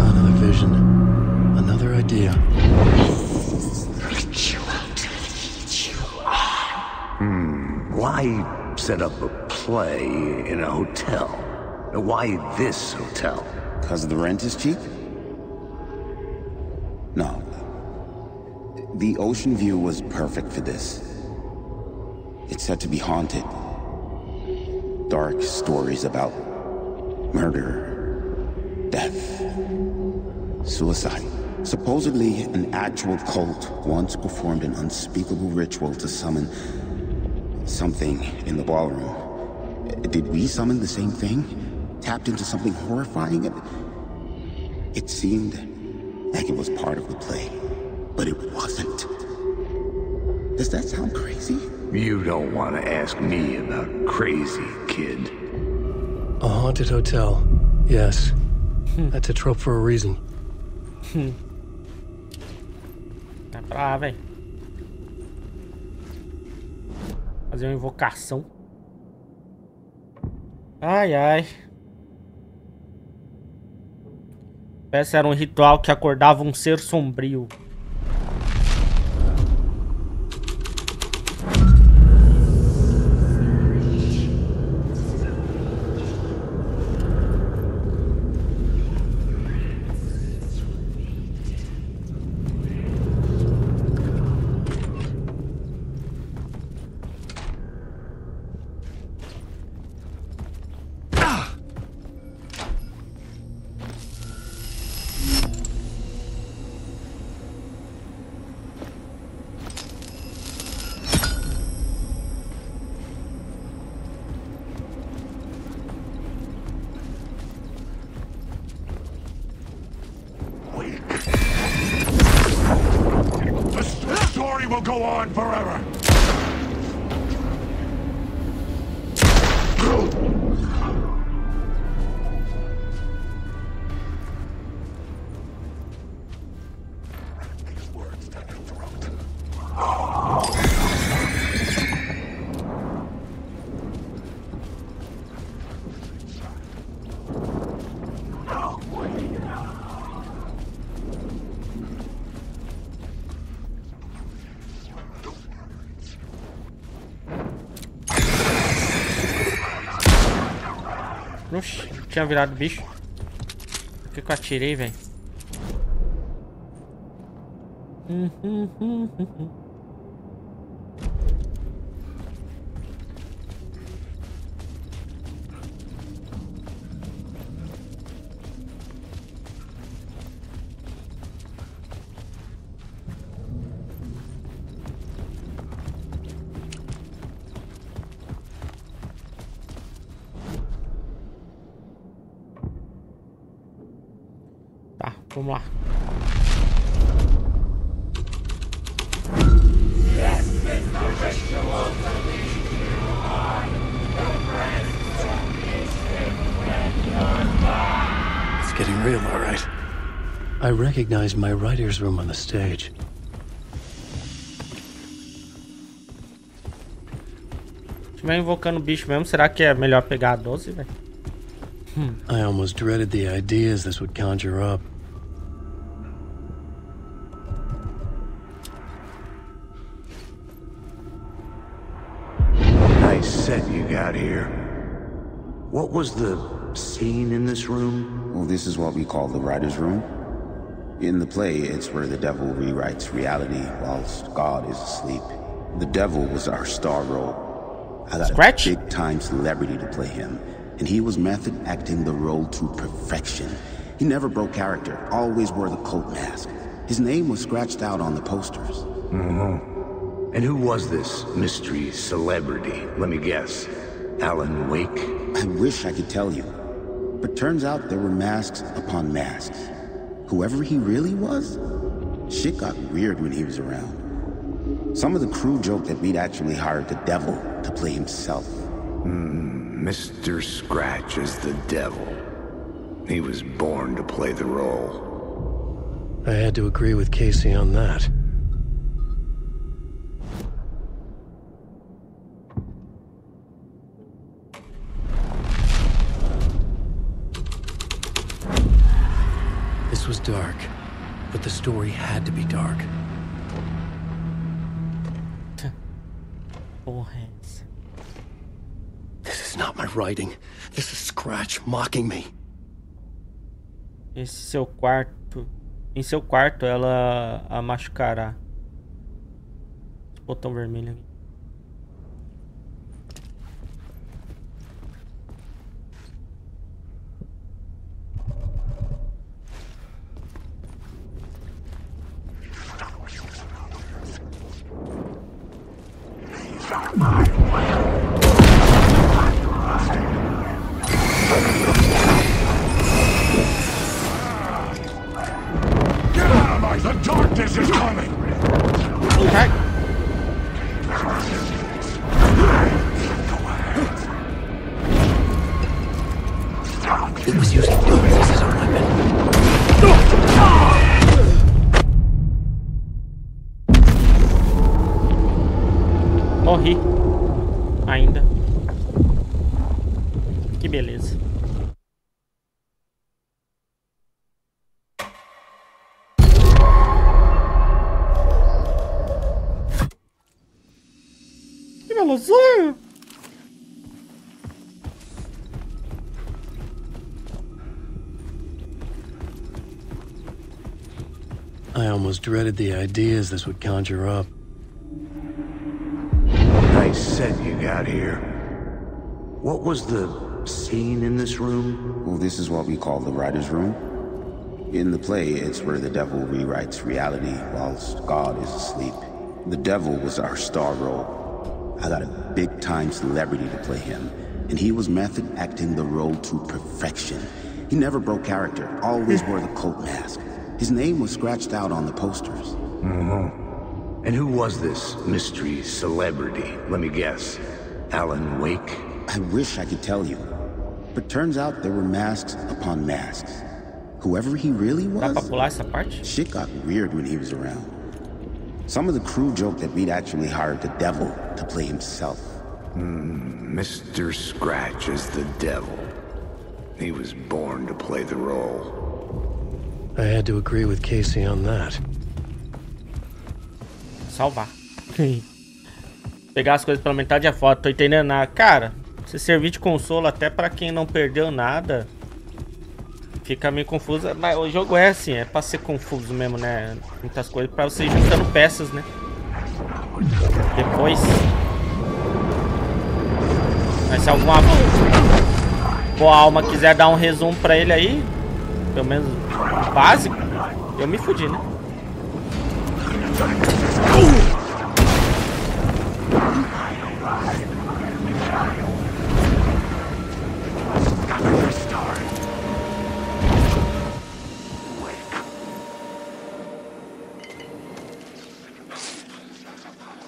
Another vision. Another idea. Why set up a play in a hotel? Why this hotel? Because the rent is cheap? No. The Ocean View was perfect for this. It's said to be haunted. Dark stories about murder, death, suicide. Supposedly, an actual cult once performed an unspeakable ritual to summon something in the ballroom. Did we summon the same thing? Tapped into something horrifying? It seemed like it was part of the play. But it wasn't. Does that sound crazy? You don't want to ask me about crazy, kid. A haunted hotel, yes. That's a trope for a reason. Tá pra, velho. Fazer uma invocação. Ai, ai. Esse era um ritual que acordava um ser sombrio. Oxi, tinha virado bicho. Por que eu atirei, velho? Vamos lá. It's getting real, all right. I recognize my writer's room on the stage. Se estiver invocando o bicho mesmo, será que é melhor pegar a 12, velho? I almost dreaded the ideas this would conjure up. What was the scene in this room? Well, this is what we call the writer's room. In the play, it's where the devil rewrites reality whilst God is asleep. The devil was our star role. I got Scratch? A big-time celebrity to play him, and he was method acting the role to perfection. He never broke character, always wore the cult mask. His name was scratched out on the posters. Mm-hmm. And who was this mystery celebrity? Let me guess. Alan Wake? I wish I could tell you, but turns out there were masks upon masks. Whoever he really was, Shit got weird when he was around. Some of the crew joked that we'd actually hired the devil to play himself. Mr. Scratch is the devil. He was born to play the role. I had to agree with Casey on that. This was dark, but the story had to be dark. This is not my writing. This is Scratch mocking me. Esse seu quarto. Em seu quarto ela a machucará. Botão vermelho aqui. Dreaded the ideas this would conjure up. Nice set you got here. What was the scene in this room? Well, this is what we call the writer's room. In the play, it's where the devil rewrites reality whilst God is asleep. The devil was our star role. I got a big-time celebrity to play him, and he was method acting the role to perfection. He never broke character, always wore the coat mask. His name was scratched out on the posters. And who was this mystery celebrity? Let me guess. Alan Wake? I wish I could tell you. But turns out there were masks upon masks. Whoever he really was, shit got weird when he was around. Some of the crew joked that we'd actually hired the devil to play himself. Mr. Scratch is the devil. He was born to play the role. I had to agree with Casey on that. Salvar. Pegar as coisas pela metade é foda, tô entendendo nada. Cara, se servir de consolo até pra quem não perdeu nada, fica meio confuso. Mas o jogo é assim, é pra ser confuso mesmo, né? Muitas coisas pra você ir juntando peças, né? Depois mas se alguma boa alma quiser dar um resumo pra ele aí, pelo menos básico, eu me fudi, né?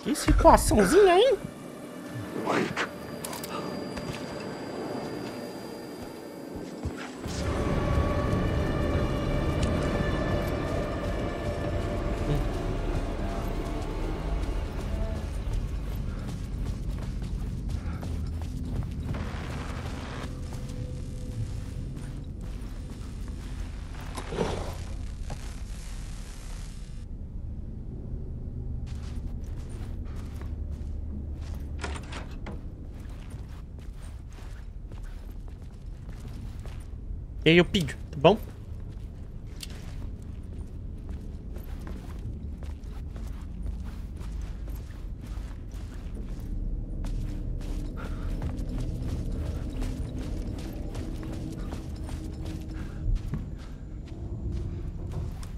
Que situaçãozinha, hein? E aí eu pido, tá bom?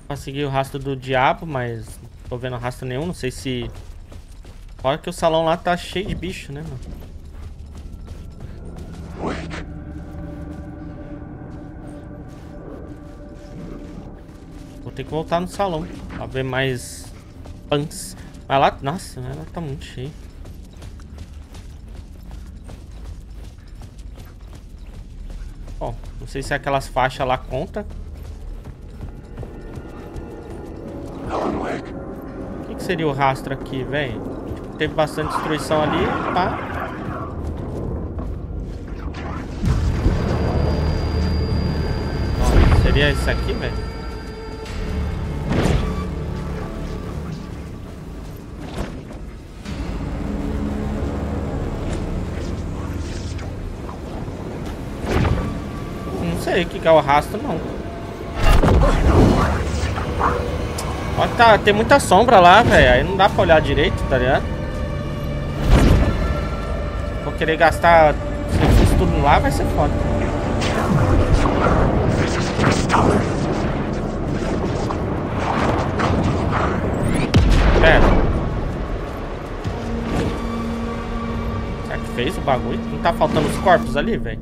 Consegui o rastro do diabo, mas não tô vendo rastro nenhum, não sei se... Fora que o salão lá tá cheio de bicho, né, mano? Tem que voltar no salão. Pra ver mais punks. Mas lá, nossa, ela tá muito cheia. Ó, não sei se aquelas faixas lá conta. O que seria o rastro aqui, velho? Tipo, teve bastante destruição ali, pá. Seria isso aqui, velho? Não sei o que é o rastro, não. Olha que tá, tem muita sombra lá, velho. Aí não dá pra olhar direito, tá ligado? Vou querer gastar isso tudo lá, vai ser foda. Pera. Será que fez o bagulho? Não tá faltando os corpos ali, velho?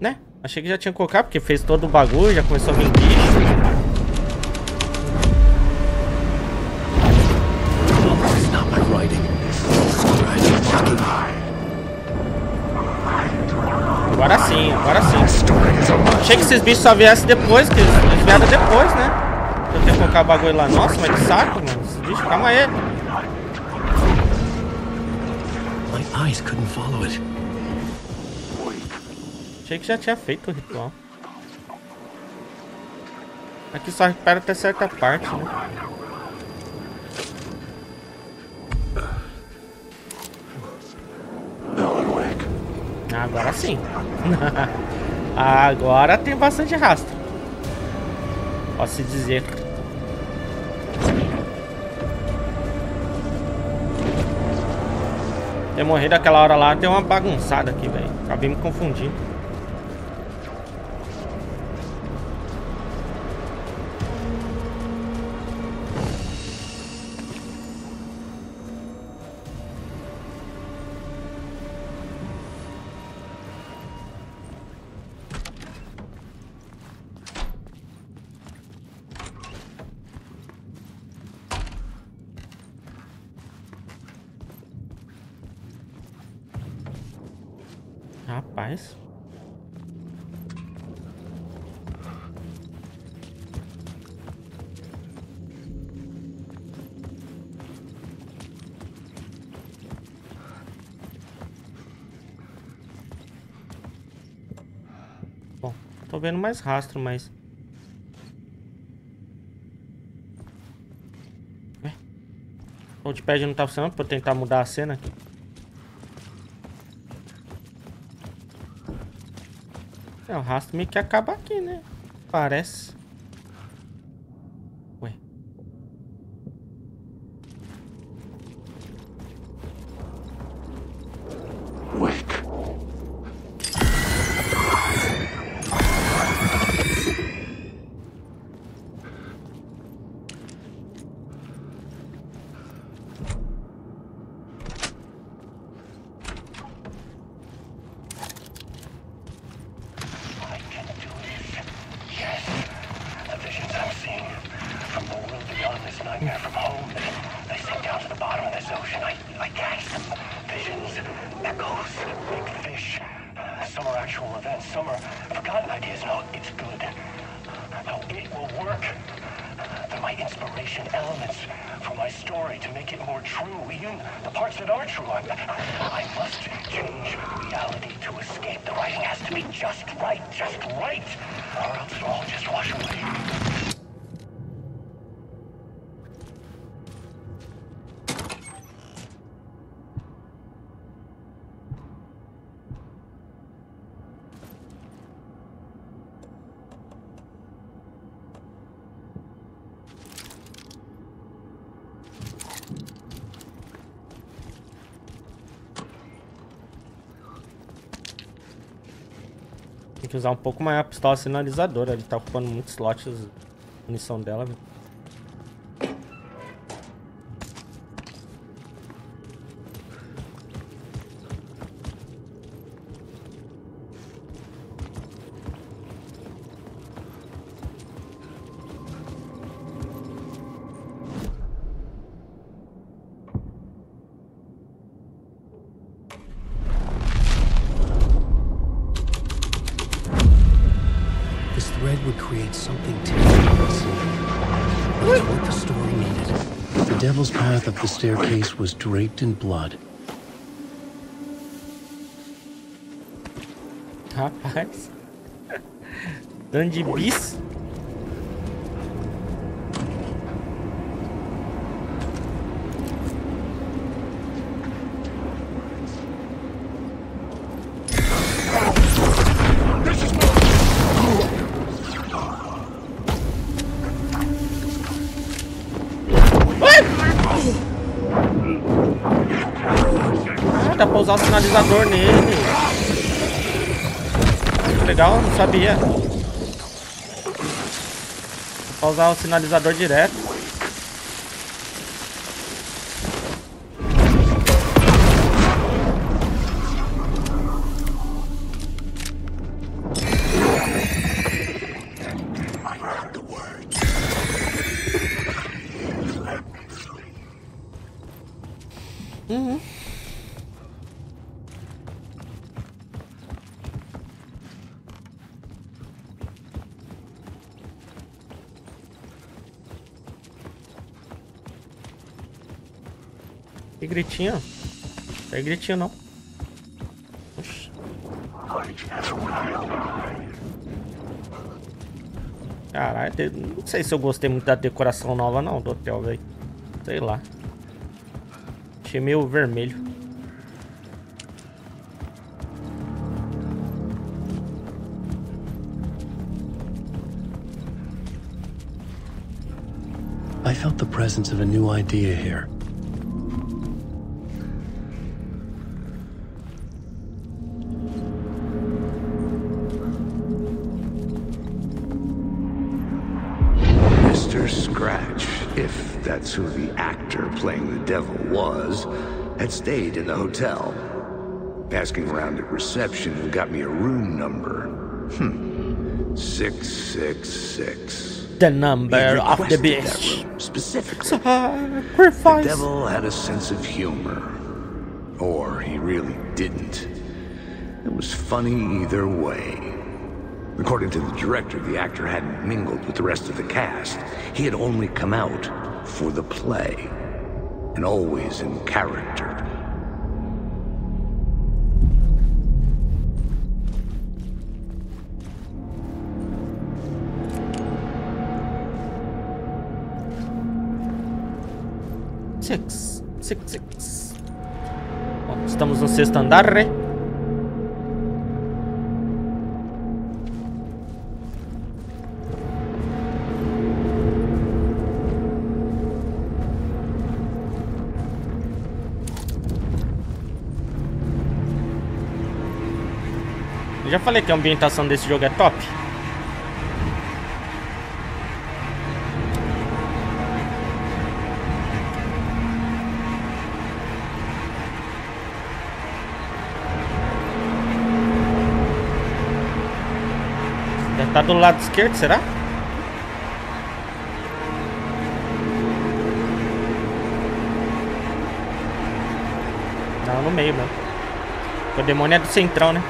Né? Achei que já tinha colocado, porque fez todo o bagulho, já começou a vir bicho. Agora sim, agora sim. Achei que esses bichos só viessem depois, que eles vieram depois, né? Eu tenho que colocar o bagulho lá. Nossa, mas que saco, mano. Esses bichos, calma aí. Achei que já tinha feito o ritual. Aqui só recupera até certa parte, né? Agora sim. Agora tem bastante rastro. Posso dizer. Ter morrido aquela hora lá, tem uma bagunçada aqui, velho. Acabei me confundindo. Rapaz. Bom, tô vendo mais rastro, mas... É. O touchpad não tá funcionando pra eu tentar mudar a cena aqui. O rastro meio que acaba aqui, né? Parece. Ué. Tem que usar um pouco mais a pistola sinalizadora. Ele tá ocupando muitos slots a munição dela, velho. would create something terrible to see. But it's what the story needed. The devil's path of the staircase was draped in blood. Rapaz, dano de bis. Dá pra usar o sinalizador nele. Legal, não sabia. Dá pra usar o sinalizador direto. Gritinho, não tem gritinho não. Oxi. Caralho, não sei se eu gostei muito da decoração nova não do hotel, velho. Sei lá. Achei meio vermelho. I felt the presence of a new idea here. Who the actor playing the devil was, had stayed in the hotel. Asking around at reception got me a room number. 666. The number of the beast. Specifically, the devil had a sense of humor. Or he really didn't. It was funny either way. According to the director, the actor hadn't mingled with the rest of the cast. He had only come out for the play, and always in character. Six. Bom, estamos no sexto andar, né? Eu já falei que a ambientação desse jogo é top. Deve estar do lado esquerdo, será? Não, no meio, mano. O demônio é do centrão, né?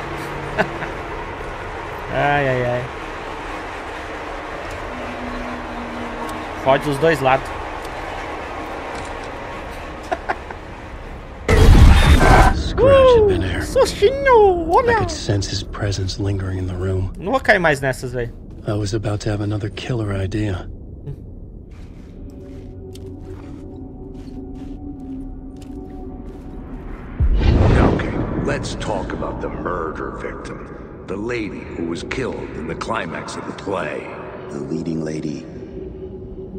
Ai. Fode os dois lados. Sushinho, olha! I could sense his presence lingering in the room. Não vou cair mais nessas, velho. I was about to have another killer idea. Okay, let's talk about the murder victim. The lady who was killed in the climax of the play. The leading lady.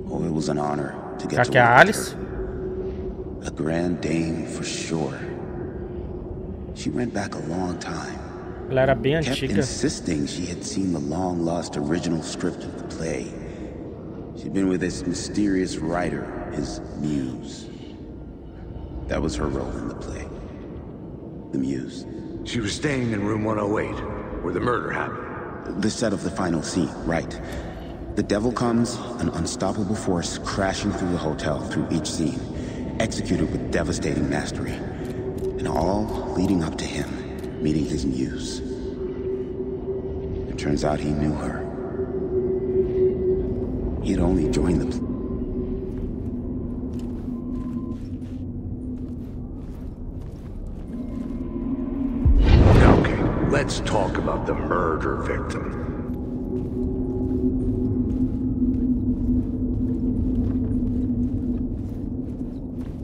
Oh, it was an honor to get to work with her. A grand dame for sure. She went back a long time. Kept insisting she had seen the long-lost original script of the play. She'd been with this mysterious writer, his muse. That was her role in the play. The muse. She was staying in room 108. Where the murder happened. The set of the final scene, right. The devil comes, an unstoppable force crashing through the hotel through each scene, executed with devastating mastery. And all leading up to him, meeting his muse. It turns out he knew her. You'd only join the... Okay, let's talk about the murder victim.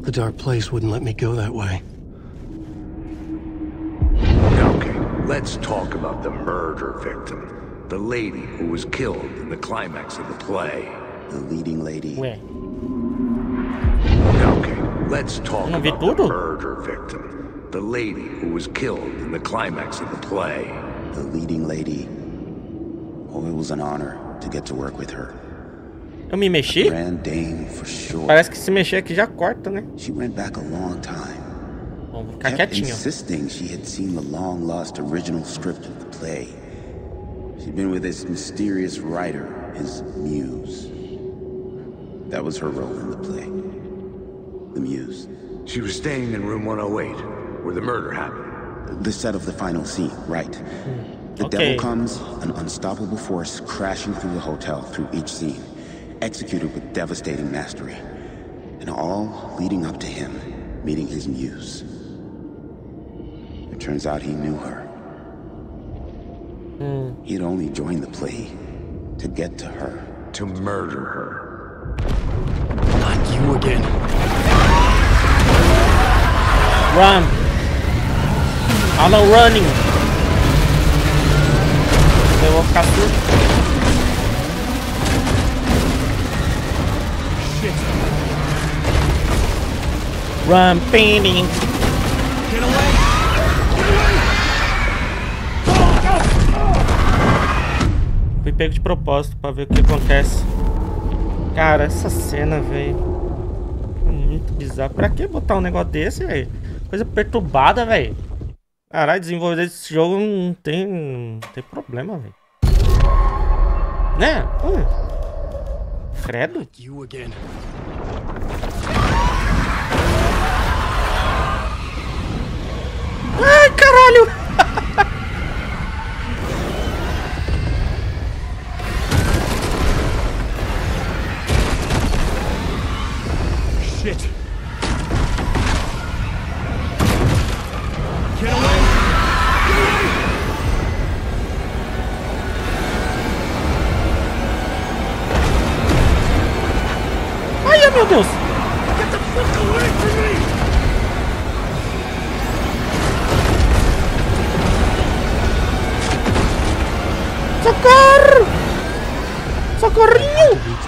The dark place wouldn't let me go that way. Okay, let's talk about the murder victim. The lady who was killed in the climax of the play. The leading lady. Where? Okay, let's talk about the murder victim. The lady who was killed in the climax of the play. The leading lady. Oh, it was an honor to get to work with her. Eu me mexi? Parece que se mexer aqui já corta, né? Vamos ficar quietinho. Okay. Executed with devastating mastery, and all leading up to him meeting his muse. It turns out he knew her. He'd only joined the plea to get to her, to murder her. Not you again. Run. I'm not running. They will capture. Run, painting. Get away! Get away! Fui pego de propósito pra ver o que acontece. Cara, essa cena, velho, é muito bizarro. Pra que botar um negócio desse, velho? Coisa perturbada, velho. Caralho, desenvolver esse jogo não tem problema, velho. Né? Credo. Ai, caralho! Shit. Get away. Get away. Ai, meu Deus! Get the fuck away from me! Socorro! Socorrinho!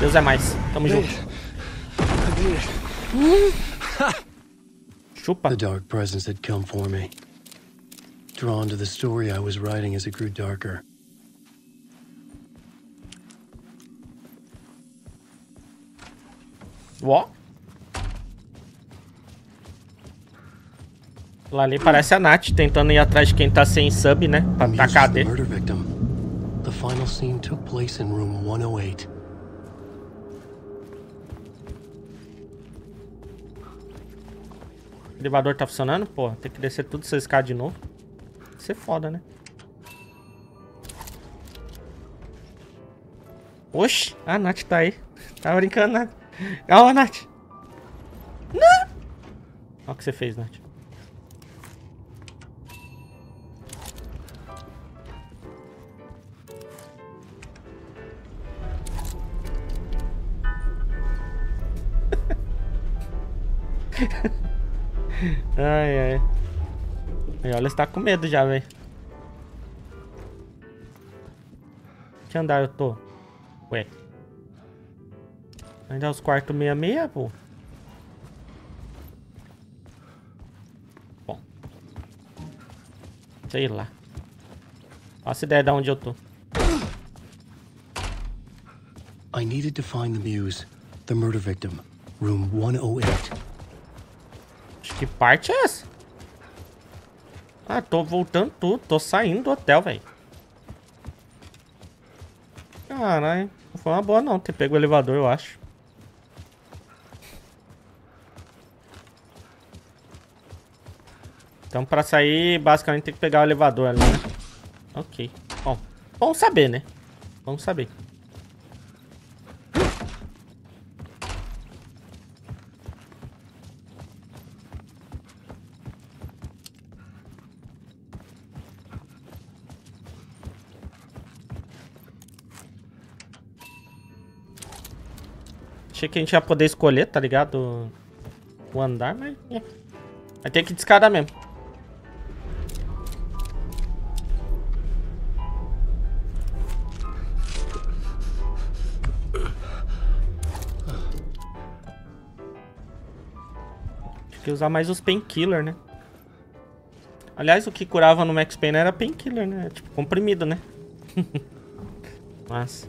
Deus é mais. Tamo junto. Chupa. The dark presence had come for me, drawn to the story I was writing as it grew darker. What? Lá ali parece a Nath tentando ir atrás de quem tá sem sub, né? Pra tacar dele. The final scene took place in room 108. O elevador tá funcionando? Pô, tem que descer tudo essa escada de novo. Isso é foda, né? Oxi, a Nath tá aí. Tá brincando, Nath. Calma, Nath. Não! Olha o que você fez, Nath. Ai, ai. E olha, está com medo já, velho. Que andar eu tô? Ué. Ainda é os quartos 66, pô. Bom. Sei lá. Faço ideia de onde eu tô. I needed to find the muse, the murder victim, room 108. Que parte é essa? Ah, tô voltando tudo. Tô saindo do hotel, velho. Caralho. Não foi uma boa, não. Ter pego o elevador, eu acho. Então, pra sair, basicamente tem que pegar o elevador ali, né? Ok. Bom, vamos saber, né? Vamos saber. Achei que a gente ia poder escolher, tá ligado? O andar, mas... é. Vai ter que ir de escada mesmo. Tinha que usar mais os painkiller, né? Aliás, o que curava no Max Payne era painkiller, né? Tipo, comprimido, né? Mas...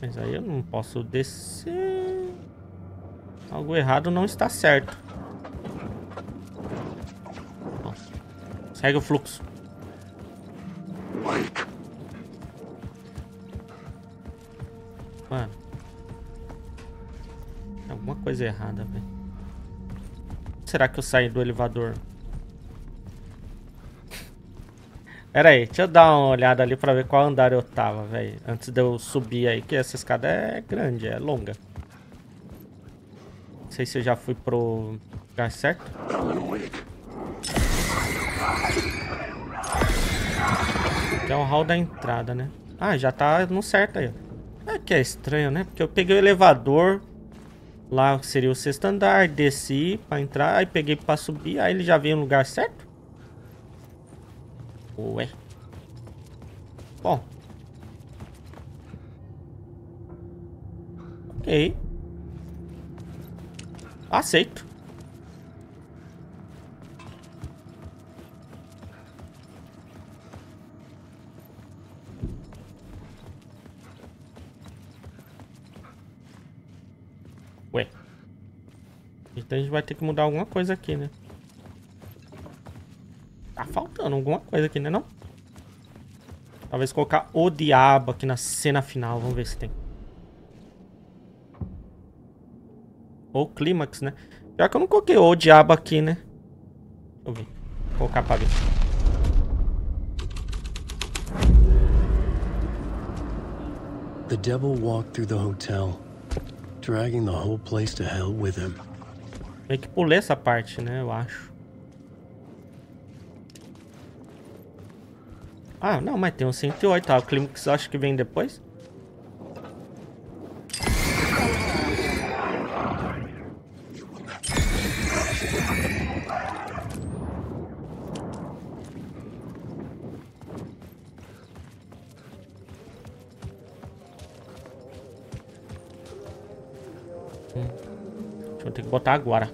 mas aí eu não posso descer. Algo errado não está certo. Bom, segue o fluxo. Mano, tem alguma coisa errada, velho. Será que eu saí do elevador? Pera aí, deixa eu dar uma olhada ali pra ver qual andar eu tava, velho. Antes de eu subir aí, que essa escada é grande, é longa. Não sei se eu já fui pro lugar certo. Aqui é o hall da entrada, né? Ah, já tá no certo aí. É que é estranho, né? Porque eu peguei o elevador, lá seria o sexto andar, desci pra entrar, aí peguei pra subir, aí ele já veio no lugar certo? Ué. Bom. Ok. Aceito. Ué. Então a gente vai ter que mudar alguma coisa aqui, né? Tá faltando alguma coisa aqui, né não? Talvez colocar o diabo aqui na cena final. Vamos ver se tem. Ou clímax, né? Pior que eu não coloquei o diabo aqui, né? Deixa eu ver. Vou colocar pra ver. The devil walked through the hotel, dragging the whole place to hell with him. Tem que pular essa parte, né? Eu acho. Ah, não, mas tem um 108, ah, o clímax acho que vem depois. Deixa eu ter que botar agora.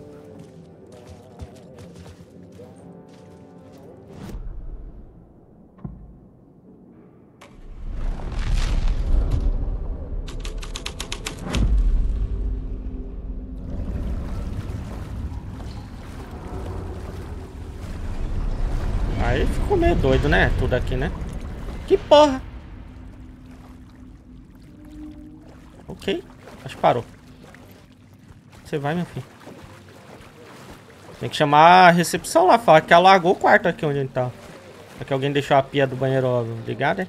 Doido, né? Tudo aqui, né? Que porra! Ok. Acho que parou. Você vai, meu filho. Tem que chamar a recepção lá. Falar que alagou o quarto aqui onde ele tá. Aqui alguém deixou a pia do banheiro, ó. Obrigado, hein?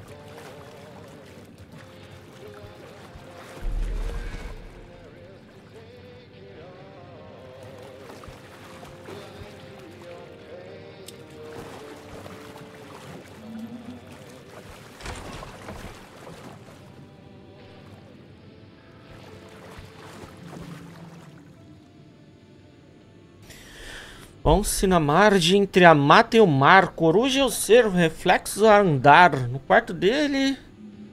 Bom-se na margem entre a mata e o mar, coruja e o cervo, reflexos a andar. No quarto dele,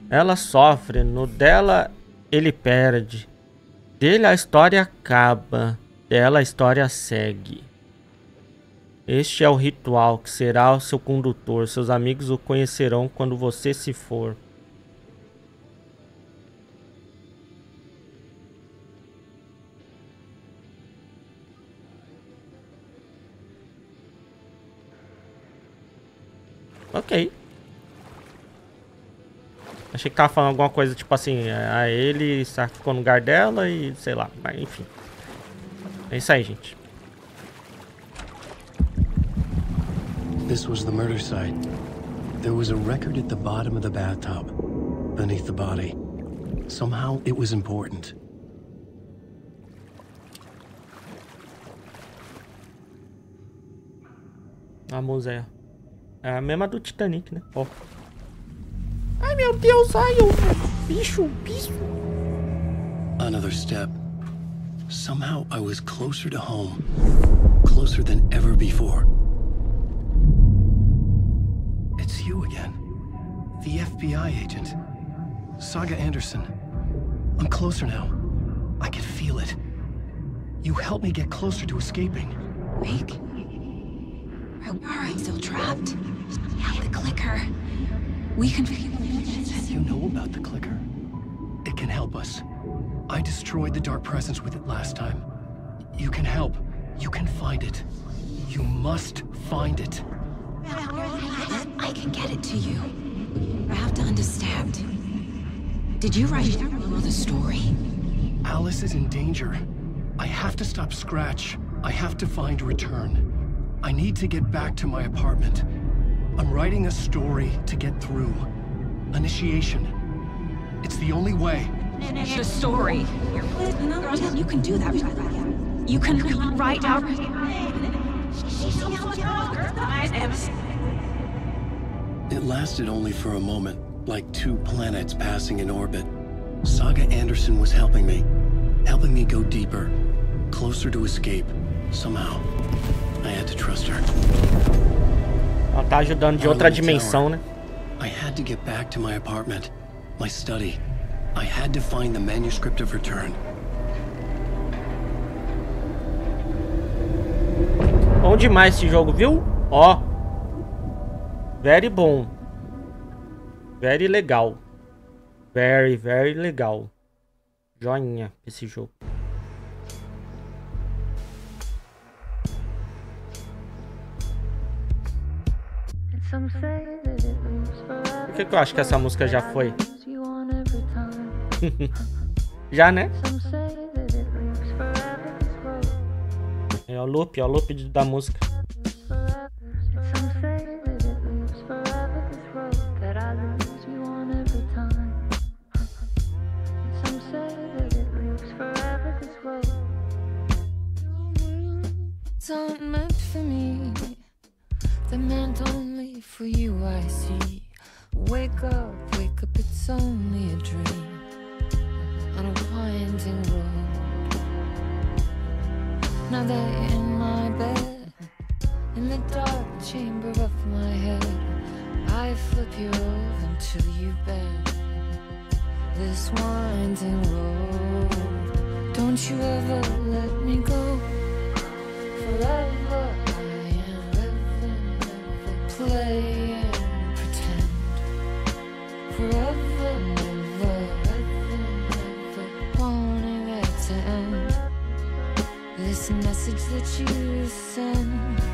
ela sofre. No dela, ele perde. Dele, a história acaba. Dela, a história segue. Este é o ritual que será o seu condutor. Seus amigos o conhecerão quando você se for. Ok. Achei que tava falando alguma coisa, tipo assim, a ele ficou no lugar dela e sei lá, mas enfim. É isso aí, gente. This was the murder site. There was a record at the bottom of the bathtub, beneath the body. Somehow it was important. A música é a mesma do Titanic, né? Ó. Ai meu Deus, ai eu bicho. Another step. Somehow I was closer to home. Closer than ever before. It's you again. The FBI agent. Saga Anderson. I'm closer now. I can feel it. You helped me get closer to escaping. Wake. Are I still trapped? Yeah, the clicker. We can figure it. You know about the clicker? It can help us. I destroyed the dark presence with it last time. You can help. You can find it. You must find it. I can get it to you. I have to understand. Did you write the story? Alice is in danger. I have to stop Scratch. I have to find Return. I need to get back to my apartment. I'm writing a story to get through. Initiation. It's the only way. Finish the story. You can do that. You can write out. It lasted only for a moment, like two planets passing in orbit. Saga Anderson was helping me go deeper, closer to escape, somehow. I had to trust her. Ela tá ajudando de outra dimensão, né? I had to get back to my apartment, my study. I had to find the manuscript of Return. Bom demais esse jogo, viu? Ó. Very bom. Very legal. Very, very legal. Joinha esse jogo. Por que eu acho que essa música já foi? Já, né? É o loop da música. The meant only for you, I see. Wake up, it's only a dream. On a winding road. Now they're in my bed. In the dark chamber of my head. I flip you over until you bend. This winding road. Don't you ever let me go. Forever. Play and pretend forever, never wanting it to end. This message that you send